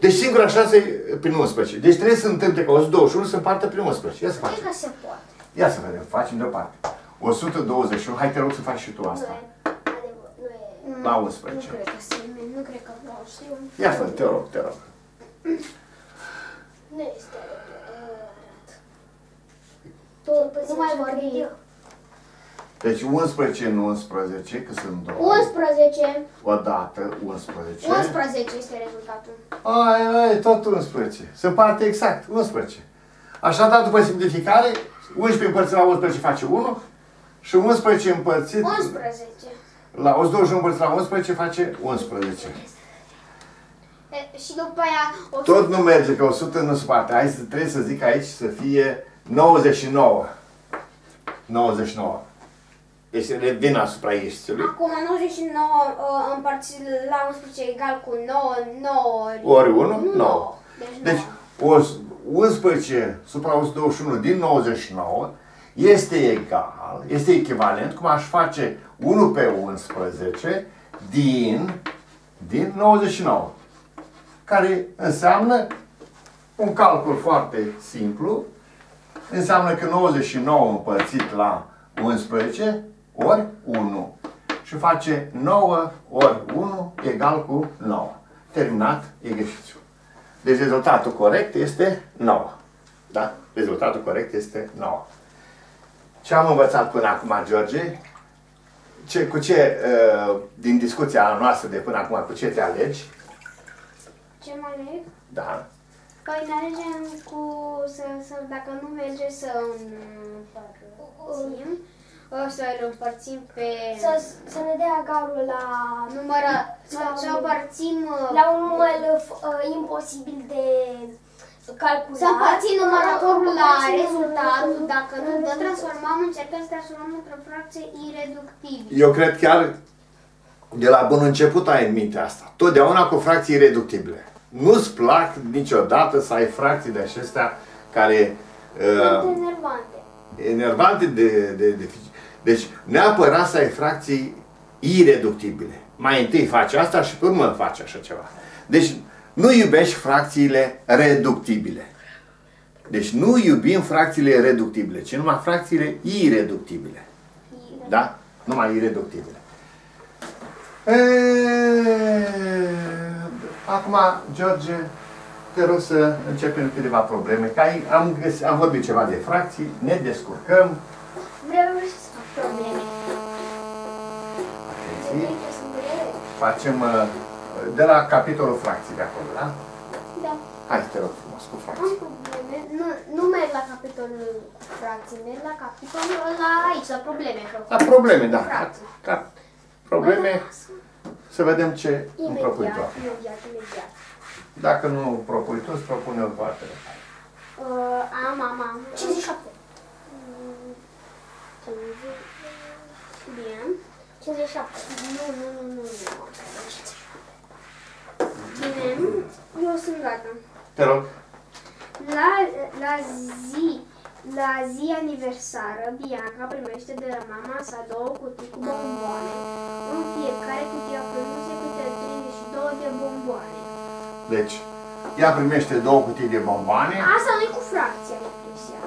Deci singura șansă e prin 11. Deci trebuie să întâmple ca 121 se împarte prin 11. Ia să facem. Ia să vedem, facem deoparte. 121, hai te rog să faci și tu asta. La 11. Nu cred că vreau să ia fă, te rog, te rog. Nu este adevărat. Nu mai vorbim. Deci 11 în 11, că sunt 2. 11. O dată, 11. 11 este rezultatul. Ai, ai, tot 11. Se împarte exact, 11. Așadar, după simplificare, 11 împărțit la 11 face 1 și 11 împărțit 11. La 121 împărțit la 11 face 11. E, și după aia... 100... Tot nu merge, că 100 nu se parte. Hai să trebuie să zic aici să fie 99. 99. Deci revin asupra ieșițului. Acum 99 împărțit la 11 egal cu 9 ori 1, 9. Deci 11 supra 121 din 99 este egal, este echivalent cum aș face 1 pe 11 din 99. Care înseamnă un calcul foarte simplu. Înseamnă că 99 împărțit la 11 ori 1 și face 9 ori 1 egal cu 9. Terminat exercițiul. Deci rezultatul corect este 9. Da? Rezultatul corect este 9. Ce am învățat până acum, George? Din discuția noastră de până acum, cu ce te alegi? Ce mă aleg? Da. Păi ne alegem cu, dacă nu merge să împărțim. O să-l împărțim pe... Să ne dea agarul la... Numără... Să împărțim... La un număr imposibil de calculat. Să împărțim numărătorul la rezultatul. Dacă nu îl transformăm, încercăm să transformăm într-o fracție ireductibilă. Eu cred chiar de la bun început ai în minte asta. Totdeauna cu fracții ireductibile. Nu-ți plac niciodată să ai fracții de acestea care... Sunt enervante. Enervante de dificil. Deci, neapărat să ai fracții ireductibile. Mai întâi faci asta și pe urmă faci așa ceva. Deci, nu iubești fracțiile reductibile. Deci, nu iubim fracțiile reductibile, ci numai fracțiile ireductibile. Da? Numai ireductibile. Acum, George, te rog să începem câteva probleme. Că am vorbit ceva de fracții, ne descurcăm. Vreau să fac probleme. Atenție. Facem de la capitolul fracții de acolo, da? Da. Hai, te rog frumos, cu fracții. Am probleme. Nu merg la capitolul fracții, merg la capitolul ăla aici, la probleme. La probleme, da. La probleme. Să vedem ce îmi propui tu. Imediat. Dacă nu propui tu, îți propune-o parte. Am. 57. Bine. 57. Nu. Bine. Eu sunt gata. Te rog. La zi aniversară, Bianca primește de la mama sa 2 cutii cu bomboane. În fiecare cutie primește câte 32 de bomboane. Deci, ea primește 2 cutii de bomboane. Asta nu e cu fracția,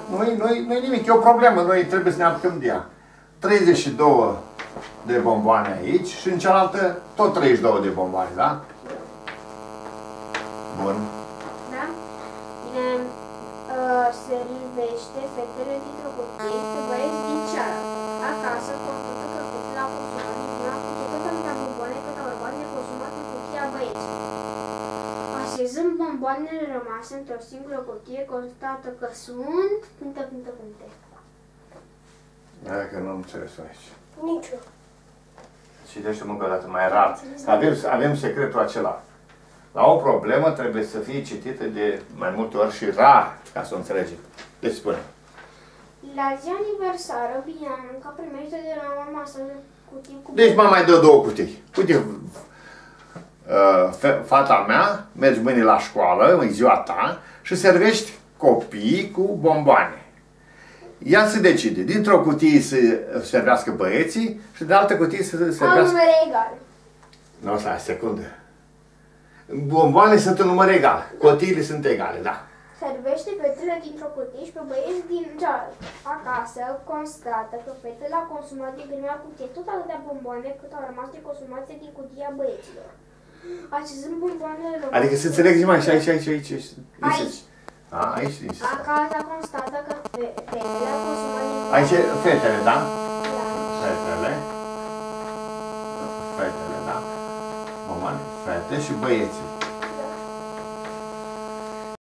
nu e nimic, e o problemă, noi trebuie să ne apucăm de ea. 32 de bomboane aici și în cealaltă tot 32 de bomboane, da? Bun. Da? Bine, privește fetele dintr-o copie pe băieți din cealaltă. Acasă, constată că copilul a consumat din prima cutie cât atâta bomboane cât au rămas neconsumat în cutia băieților. Așezând bomboanele rămase într-o singură cutie, constată că sunt... Cântă. Hai că nu am înțeles aici. Niciun. Citește-mă încă o dată mai rar. Avem secretul acela. La o problemă trebuie să fie citită de mai multe ori și rar, ca să o înțelegem. Deci spune. La zi aniversară, Bianca primește de la mama să cutii cu... Deci mama îi dă două cutii. Uite, fata mea, mergi mâine la școală, în ziua ta, și servești copii cu bomboane. Ea se decide. Dintr-o cutie să servească băieții și de altă cutie să servească... Au numere egal. Nu, o să ai secundă. Bomboane sunt în număr egal. Da. Cotiile sunt egale, da. Servește fetele dintr-o cutie și pe băieți din cealaltă. Acasă constată că fetele a consumat din prima cutie tot atâtea bomboane cât au rămas de consumate din cutia băieților. Așezând bomboanele... Adică să înțelegi mai și aici. Aici este. Acasă constată că fetele a consumat din... Aici e fetele, da? Da. Fetele, da. Bomboane, fete și băieții.